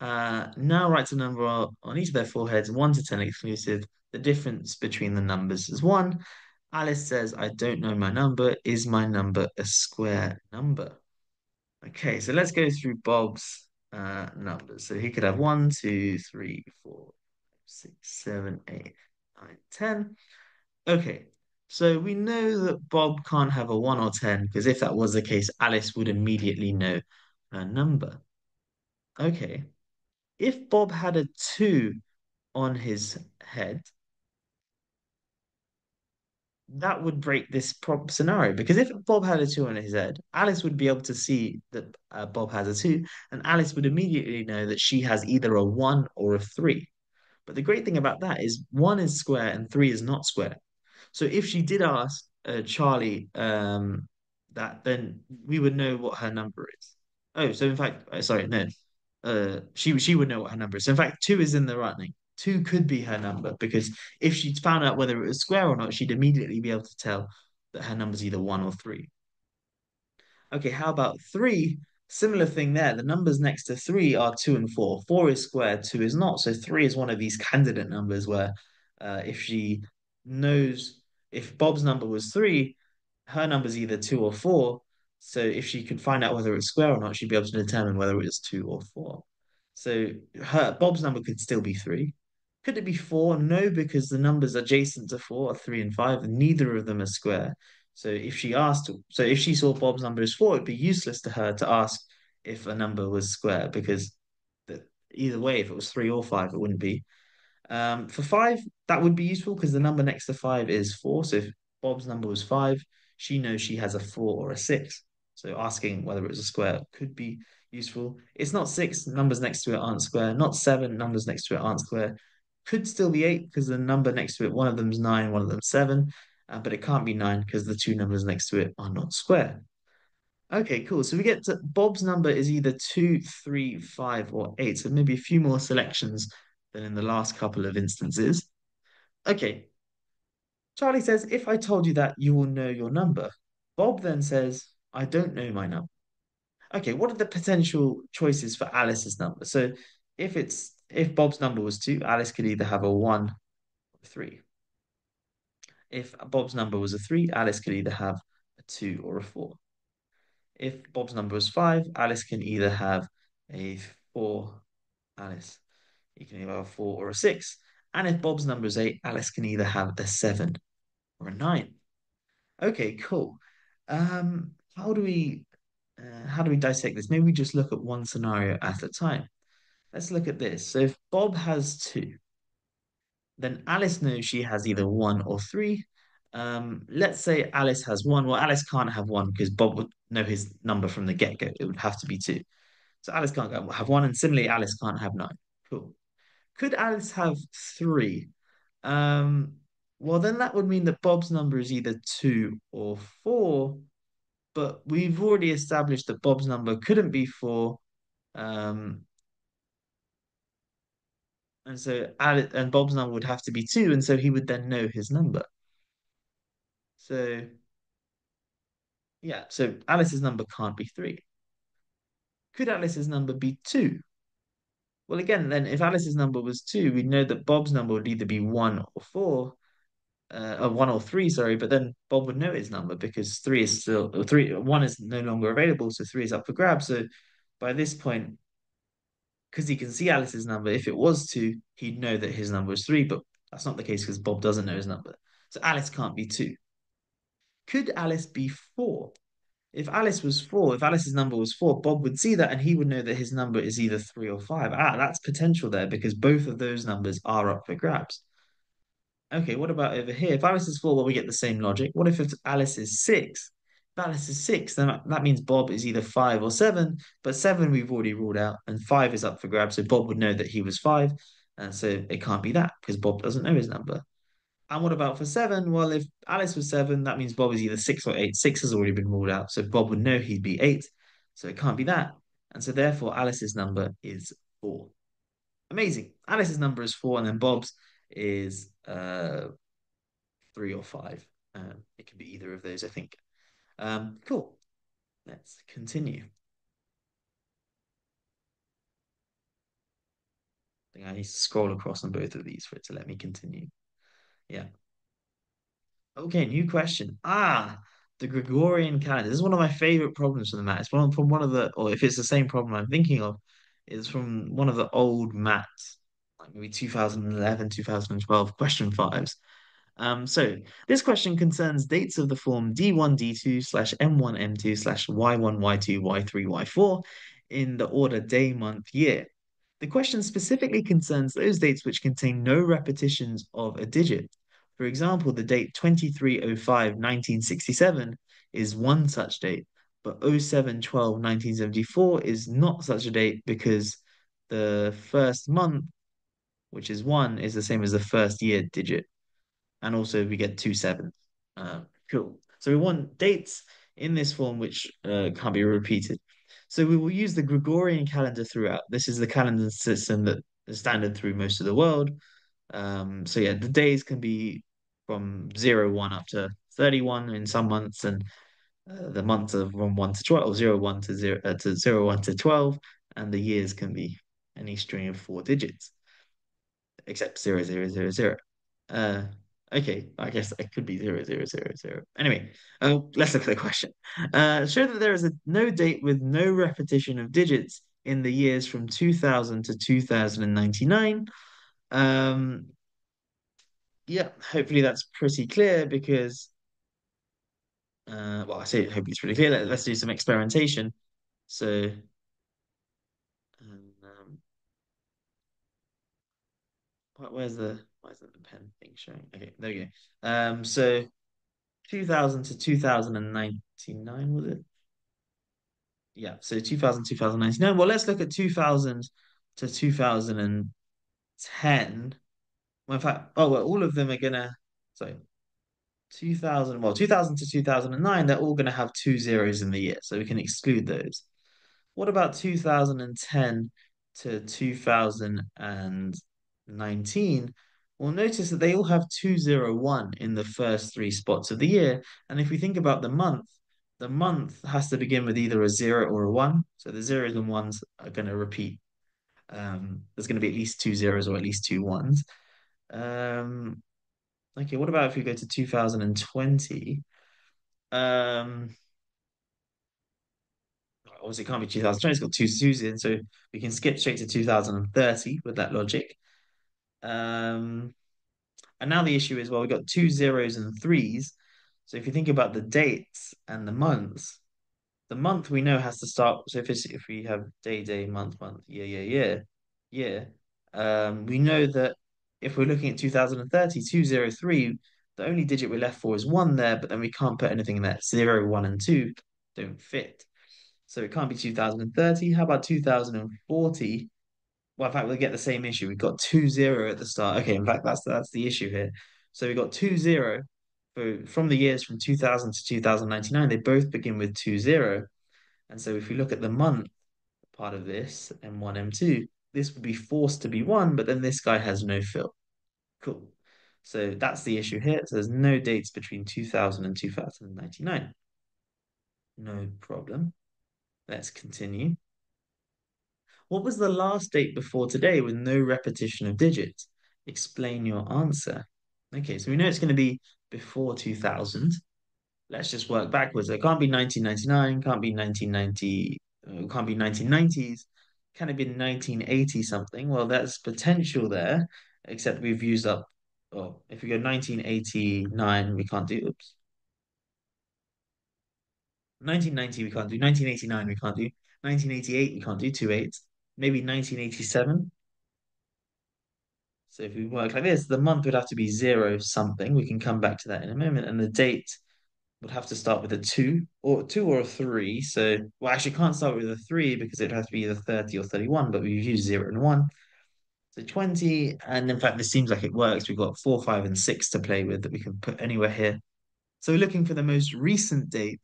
now writes a number on each of their foreheads, 1 to 10 exclusive. The difference between the numbers is 1. Alice says, I don't know my number. Is my number a square number? Okay, so let's go through Bob's numbers. So he could have 1, 2, 3, 4, 5, 6, 7, 8, 9, 10. Okay, so we know that Bob can't have a 1 or 10, because if that was the case, Alice would immediately know her number. Okay, if Bob had a 2 on his head, that would break this scenario, because if Bob had a 2 on his head, Alice would be able to see that Bob has a 2, and Alice would immediately know that she has either a 1 or a 3. But the great thing about that is 1 is square and 3 is not square. So if she did ask Charlie that, then we would know what her number is. Oh, so in fact, sorry, no, she would know what her number is. So in fact, 2 is in the running. 2 could be her number, because if she found out whether it was square or not, she'd immediately be able to tell that her number's either 1 or 3. Okay, how about 3? Similar thing there. The numbers next to 3 are 2 and 4. 4 is square, 2 is not. So 3 is one of these candidate numbers where if she knows, if Bob's number was 3, her number's either 2 or 4. So if she could find out whether it's square or not, she'd be able to determine whether it was 2 or 4. So Bob's number could still be 3. Could it be 4? No, because the numbers adjacent to 4 are 3 and 5, and neither of them are square. So if she asked, so if she saw Bob's number as 4, it'd be useless to her to ask if a number was square, because either way, if it was 3 or 5, it wouldn't be. For 5, that would be useful, because the number next to 5 is 4. So if Bob's number was 5, she knows she has a 4 or a 6. So asking whether it was a square could be useful. It's not 6, numbers next to it aren't square. Not 7, numbers next to it aren't square. Could still be 8, because the number next to it, one of them is 9, one of them 7, but it can't be 9, because the 2 numbers next to it are not square. Okay, cool. So we get to Bob's number is either 2, 3, 5, or 8, so maybe a few more selections than in the last couple of instances. Okay, Charlie says, if I told you that, you will know your number. Bob then says, I don't know my number. Okay, what are the potential choices for Alice's number? So if Bob's number was 2, Alice could either have a 1 or 3. If Bob's number was a 3, Alice could either have a 2 or a 4. If Bob's number was 5, Alice can either have a 4. Alice, you can either have a 4 or a 6. And if Bob's number is 8, Alice can either have a 7 or a 9. Okay, cool. How do we dissect this? Maybe we just look at one scenario at a time. Let's look at this. So if Bob has 2, then Alice knows she has either 1 or 3. Let's say Alice has 1. Well, Alice can't have 1 because Bob would know his number from the get-go. It would have to be 2. So Alice can't have 1, and similarly, Alice can't have 9. Cool. Could Alice have 3? Well, then that would mean that Bob's number is either 2 or 4, but we've already established that Bob's number couldn't be 4. And so Alice, and Bob's number would have to be 2, and so he would then know his number. So, yeah, so Alice's number can't be 3. Could Alice's number be 2? Well, again, then if Alice's number was 2, we'd know that Bob's number would either be 1 or 3, sorry, but then Bob would know his number because 1 is no longer available, so 3 is up for grabs. So by this point, because he can see Alice's number, if it was 2, he'd know that his number was 3, but that's not the case because Bob doesn't know his number. So Alice can't be 2. Could Alice be 4? If Alice's number was 4, Bob would see that and he would know that his number is either 3 or 5. That's potential there because both of those numbers are up for grabs. Okay, what about over here? If Alice is 4, well, we get the same logic. What if Alice is 6? If Alice is 6, then that means Bob is either 5 or 7, but 7 we've already ruled out, and 5 is up for grabs, so Bob would know that he was 5, and so it can't be that because Bob doesn't know his number. And what about for 7? Well, if Alice was 7, that means Bob is either 6 or 8. 6 has already been ruled out, so Bob would know he'd be 8, so it can't be that. And so therefore, Alice's number is 4. Amazing. Alice's number is 4, and then Bob's is 3 or 5. It could be either of those, I think. Cool. Let's continue. I think I need to scroll across on both of these for it to let me continue. Yeah. Okay, new question. The Gregorian calendar. This is one of my favorite problems from the mat. It's if it's the same problem I'm thinking of, is from one of the old mats, like maybe 2011, 2012 question 5s. So this question concerns dates of the form D1, D2 / M1, M2 / Y1, Y2, Y3, Y4 in the order day, month, year. The question specifically concerns those dates which contain no repetitions of a digit. For example, the date 23/05/1967 is one such date, but 07/12/1974 is not such a date because the first month, which is 1, is the same as the first year digit. And also we get 2 7s. Cool. So we want dates in this form which can't be repeated. So we will use the Gregorian calendar throughout. This is the calendar system that is standard through most of the world. So yeah, the days can be from 01 up to 31 in some months, and the months are from 1 to 12, or 01 to 12, and the years can be any string of 4 digits, except 0000. Okay, I guess it could be 0000. Anyway, let's look at the question. Show that there is no date with no repetition of digits in the years from 2000 to 2099. Yeah, hopefully that's pretty clear because, well, I say hope it's pretty clear. Let's do some experimentation. So, why isn't the pen thing showing? Okay, there we go. So 2000 to 2099, was it? Yeah, so 2000 to 2099. Well, let's look at 2000 to 2010. Well, in fact, all of them are going to, sorry, 2000 to 2009, they're all going to have 2 zeros in the year, so we can exclude those. What about 2010 to 2019? Well, notice that they all have 201 in the first 3 spots of the year. And if we think about the month has to begin with either a 0 or a 1. So the 0s and 1s are going to repeat. There's going to be at least 2 zeros or at least 2 1s. Okay, what about if we go to 2020? Obviously, it can't be 2020. It's got two twos in, so we can skip straight to 2030 with that logic. Um, And now the issue is, well, we've got 2 zeros and 3s. So if you think about the dates and the months, the month we know has to start. So if we have day, month, year, we know that if we're looking at 2030, 203, the only digit we're left for is 1 there, but then we can't put anything in there. 0, 1, and 2 don't fit. So it can't be 2030. How about 2040? Well, in fact, we'll get the same issue. We've got 2 0 at the start. Okay, in fact, that's the issue here. So we've got 2 0 from the years from 2000 to 2099. They both begin with 2 0. And so if we look at the month part of this, M1, M2, this would be forced to be 1, but then this guy has no fill. Cool. So that's the issue here. So there's no dates between 2000 and 2099. No problem. Let's continue. What was the last date before today with no repetition of digits? Explain your answer. Okay, so we know it's going to be before 2000. Let's just work backwards. It can't be 1999, can't be 1990, can't be 1990s, can it be 1980 something? Well, that's potential there, except we've used up, oh, if we go 1989, we can't do, oops. 1990, we can't do. 1989, we can't do. 1988, we can't do 2 8s. Maybe 1987. So if we work like this, the month would have to be 0 something. We can come back to that in a moment. And the date would have to start with a 2 or a 3. So, well, actually can't start with a 3 because it would have to be either 30 or 31, but we've used 0 and 1. So 20, and in fact, this seems like it works. We've got 4, 5, and 6 to play with that we can put anywhere here. So we're looking for the most recent date.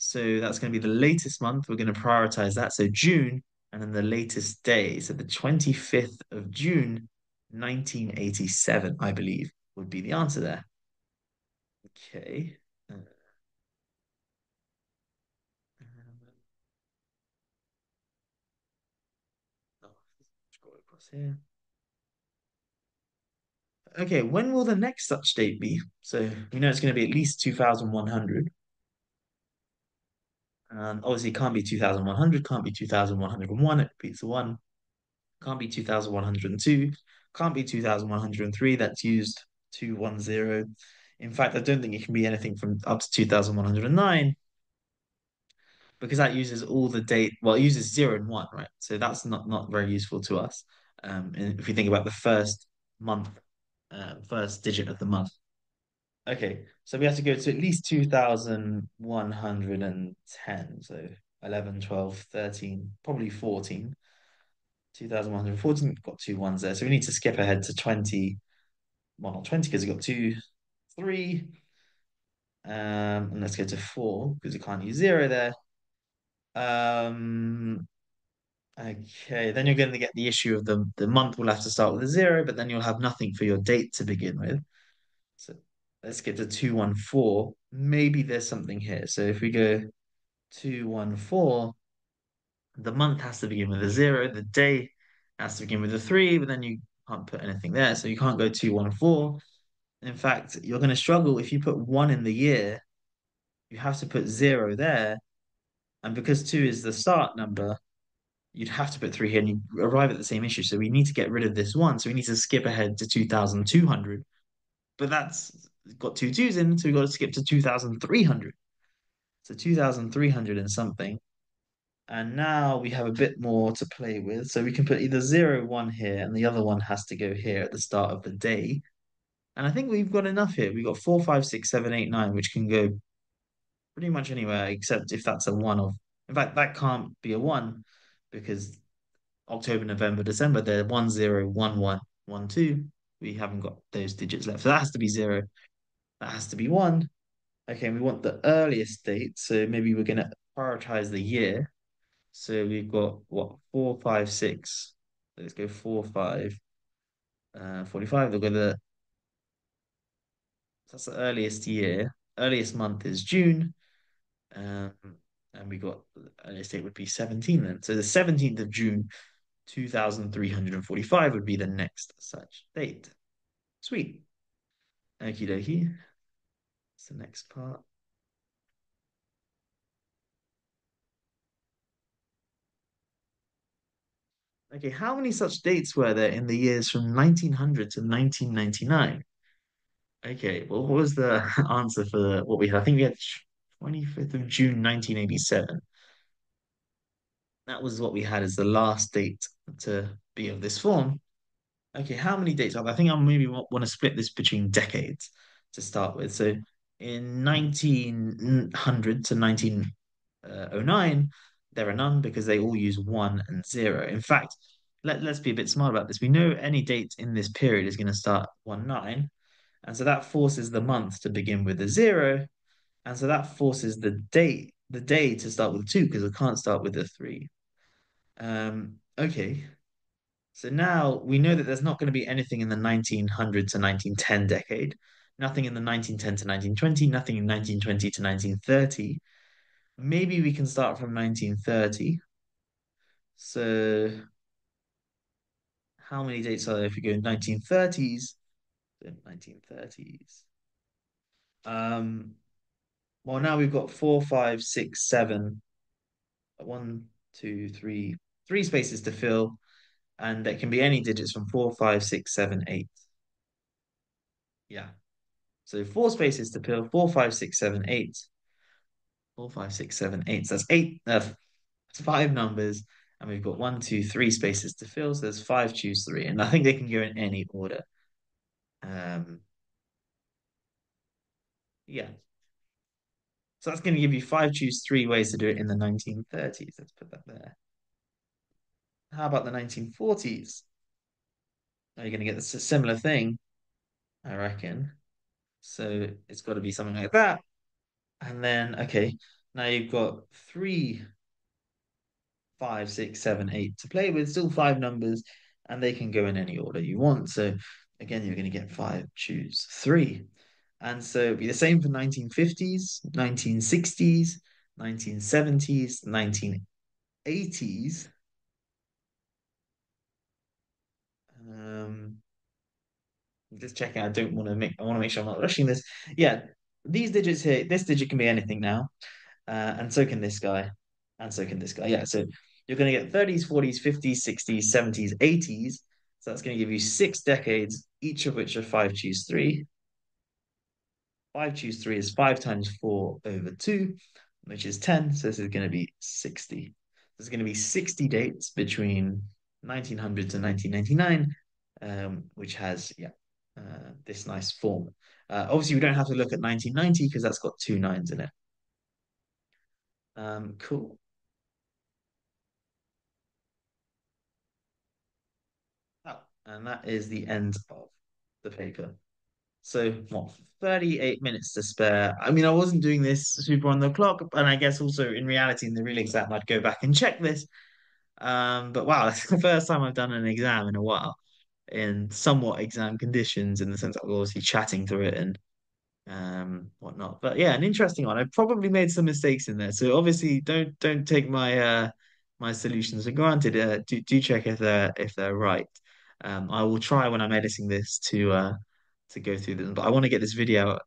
So that's going to be the latest month. We're going to prioritize that. So June, and then the latest day. So the 25th of June, 1987, I believe, would be the answer there. Okay. Scroll across here. Okay, when will the next such date be? So we know it's going to be at least 2100. Obviously, it can't be 2100, can't be 2101, it repeats the 1, can't be 2102, can't be 2103, that's used 210. In fact, I don't think it can be anything from up to 2109 because that uses all the date, well, it uses 0 and 1, right? So that's not very useful to us. And if you think about the first month, first digit of the month. Okay, so we have to go to at least 2110, so 11, 12, 13, probably 14. 2114, we've got 2 1s there, so we need to skip ahead to 20, well, not 20, because we've got 2, 3, and let's go to 4, because we can't use 0 there. Okay, then you're going to get the issue of the month will have to start with a 0, but then you'll have nothing for your date to begin with. So let's get to 214. Maybe there's something here. So if we go 214, the month has to begin with a 0. The day has to begin with a 3, but then you can't put anything there. So you can't go 214. In fact, you're going to struggle if you put 1 in the year. You have to put 0 there. And because 2 is the start number, you'd have to put 3 here and you arrive at the same issue. So we need to get rid of this 1. So we need to skip ahead to 2200. But that's got 2 2s in, so we've got to skip to 2300. So 2300 and something. And now we have a bit more to play with. So we can put either 0, 1 here, and the other one has to go here at the start of the day. And I think we've got enough here. We've got 4, 5, 6, 7, 8, 9, which can go pretty much anywhere, except if that's a 1 off. In fact, that can't be a 1 because October, November, December, they're 1, 0, 1, 1, 1, 2. We haven't got those digits left. So that has to be 0. That has to be 1. Okay, we want the earliest date. So maybe we're going to prioritize the year. So we've got, what, 4, 5, 6. Let's go 4, 5, 45. We'll go the, that's the earliest year. Earliest month is June. And we got, the earliest date would be 17 then. So the 17th of June, 2345 would be the next such date. Sweet. Okie dokie. It's the next part. Okay, how many such dates were there in the years from 1900 to 1999? Okay, well, what was the answer for what we had? I think we had 25th of June, 1987. That was what we had as the last date to be of this form. Okay, how many dates are there? I think I maybe want to split this between decades to start with. So in 1900 to 1909, there are none because they all use 1 and 0. In fact, let's be a bit smart about this. We know any date in this period is going to start 1-9. And so that forces the month to begin with a 0. And so that forces the day to start with 2 because it can't start with a 3. Okay. So now we know that there's not going to be anything in the 1900 to 1910 decade, nothing in the 1910 to 1920, nothing in 1920 to 1930. Maybe we can start from 1930. So how many dates are there if we go 1930s? 1930s. Well, now we've got 4, 5, 6, 7. 1, 2, 3 spaces to fill, and that can be any digits from 4, 5, 6, 7, 8. Yeah. So 4 spaces to fill. 4, 5, 6, 7, 8. 4, 5, 6, 7, 8. So that's 8. That's 5 numbers, and we've got 1, 2, 3 spaces to fill. So there's 5. Choose 3, and I think they can go in any order. Yeah. So that's going to give you 5 choose 3 ways to do it in the 1930s. Let's put that there. How about the 1940s? Are you going to get this, a similar thing, I reckon. So it's got to be something like that. And then, okay, now you've got 3, 5, 6, 7, 8 to play with, still 5 numbers, and they can go in any order you want. So again, you're going to get 5, choose 3. And so it'd be the same for 1950s, 1960s, 1970s, 1980s. Just checking. I want to make sure I'm not rushing this. Yeah, these digits here, this digit can be anything now. And so can this guy. And so can this guy. Yeah, so you're going to get 30s, 40s, 50s, 60s, 70s, 80s. So that's going to give you 6 decades, each of which are 5 choose 3. 5 choose 3 is 5 times 4 over 2, which is 10. So this is going to be 60. There's going to be 60 dates between 1900 to 1999, which has this nice form. Obviously, we don't have to look at 1990 because that's got 2 9s in it. Cool. And that is the end of the paper. So, what, 38 minutes to spare. I mean, I wasn't doing this super on the clock, and I guess also in reality, in the real exam, I'd go back and check this. But wow, that's the first time I've done an exam in a while in somewhat exam conditions, in the sense that we're obviously chatting through it and whatnot. But yeah, an interesting one. I probably made some mistakes in there. So obviously, don't take my my solutions for granted. Do check if they're right. I will try when I'm editing this to go through them, but I want to get this video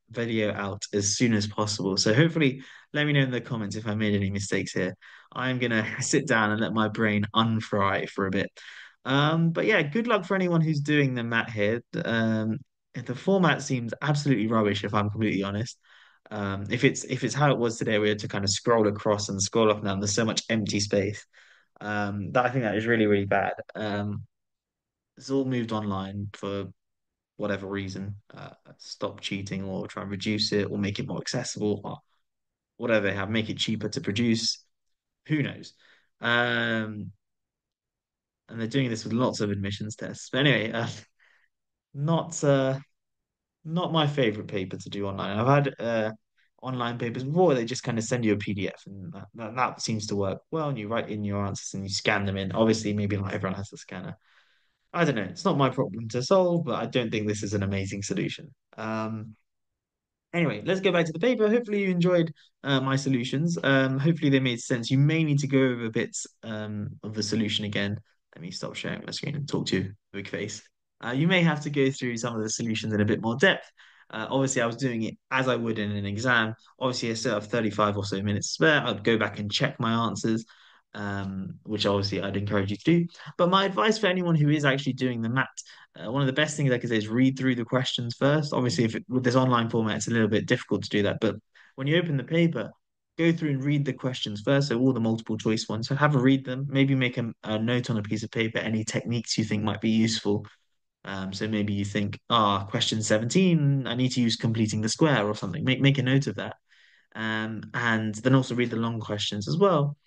out as soon as possible. So hopefully, let me know in the comments if I made any mistakes here. I'm gonna sit down and let my brain unfry for a bit. But yeah, good luck for anyone who's doing the mat here. The format seems absolutely rubbish, if I'm completely honest. If it's how it was today, we had to kind of scroll across and scroll up and down. There's so much empty space. I think that is really, really bad. It's all moved online for whatever reason. Stop cheating, or try and reduce it, or make it more accessible, or whatever they have, make it cheaper to produce. Who knows? And they're doing this with lots of admissions tests. But anyway, not my favorite paper to do online. I've had online papers before where they just kind of send you a PDF, and that seems to work well. And you write in your answers and you scan them in. Obviously, maybe not everyone has a scanner. I don't know. It's not my problem to solve, but I don't think this is an amazing solution. Anyway, let's go back to the paper. Hopefully you enjoyed my solutions. Hopefully they made sense. You may need to go over bits of the solution again. Let me stop sharing my screen and talk to your big face. You may have to go through some of the solutions in a bit more depth. Obviously, I was doing it as I would in an exam. Obviously, I still have 35 or so minutes spare. I'd go back and check my answers, which obviously I'd encourage you to do. But my advice for anyone who is actually doing the math, one of the best things I could say is read through the questions first. Obviously, with this online format, it's a little bit difficult to do that. But when you open the paper, go through and read the questions first, so all the multiple choice ones. So have a read them, maybe make a note on a piece of paper, any techniques you think might be useful. So maybe you think, question 17, I need to use completing the square or something. Make a note of that. And then also read the long questions as well.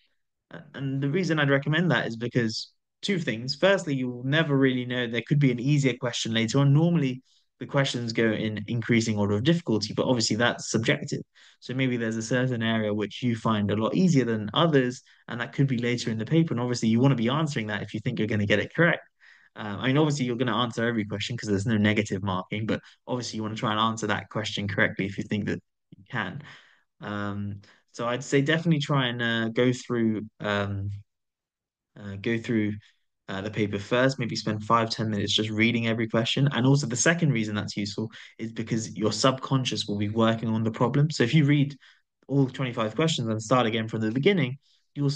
And the reason I'd recommend that is because two things. Firstly, you will never really know. There could be an easier question later on. Normally, the questions go in increasing order of difficulty, but obviously that's subjective. So maybe there's a certain area which you find a lot easier than others, and that could be later in the paper. And obviously you want to be answering that if you think you're going to get it correct. I mean, obviously you're going to answer every question because there's no negative marking, but obviously you want to try and answer that question correctly if you think that you can. So I'd say definitely try and go through the paper first, maybe spend 5-10 minutes just reading every question. And also the second reason that's useful is because your subconscious will be working on the problem. So if you read all 25 questions and start again from the beginning, you'll,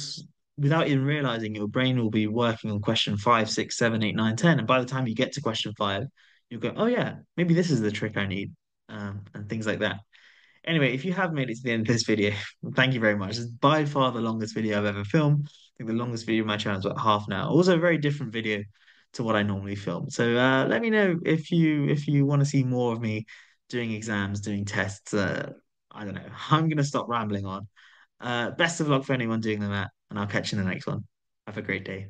without even realizing, your brain will be working on question 5, 6, 7, 8, 9, 10. And by the time you get to question 5, you'll go, oh yeah, maybe this is the trick I need, and things like that. Anyway, if you have made it to the end of this video, thank you very much. It's by far the longest video I've ever filmed. I think the longest video of my channel is about half an hour. Also, a very different video to what I normally film. So let me know if you want to see more of me doing exams, doing tests. I don't know. I'm going to stop rambling on. Best of luck for anyone doing the math, and I'll catch you in the next one. Have a great day.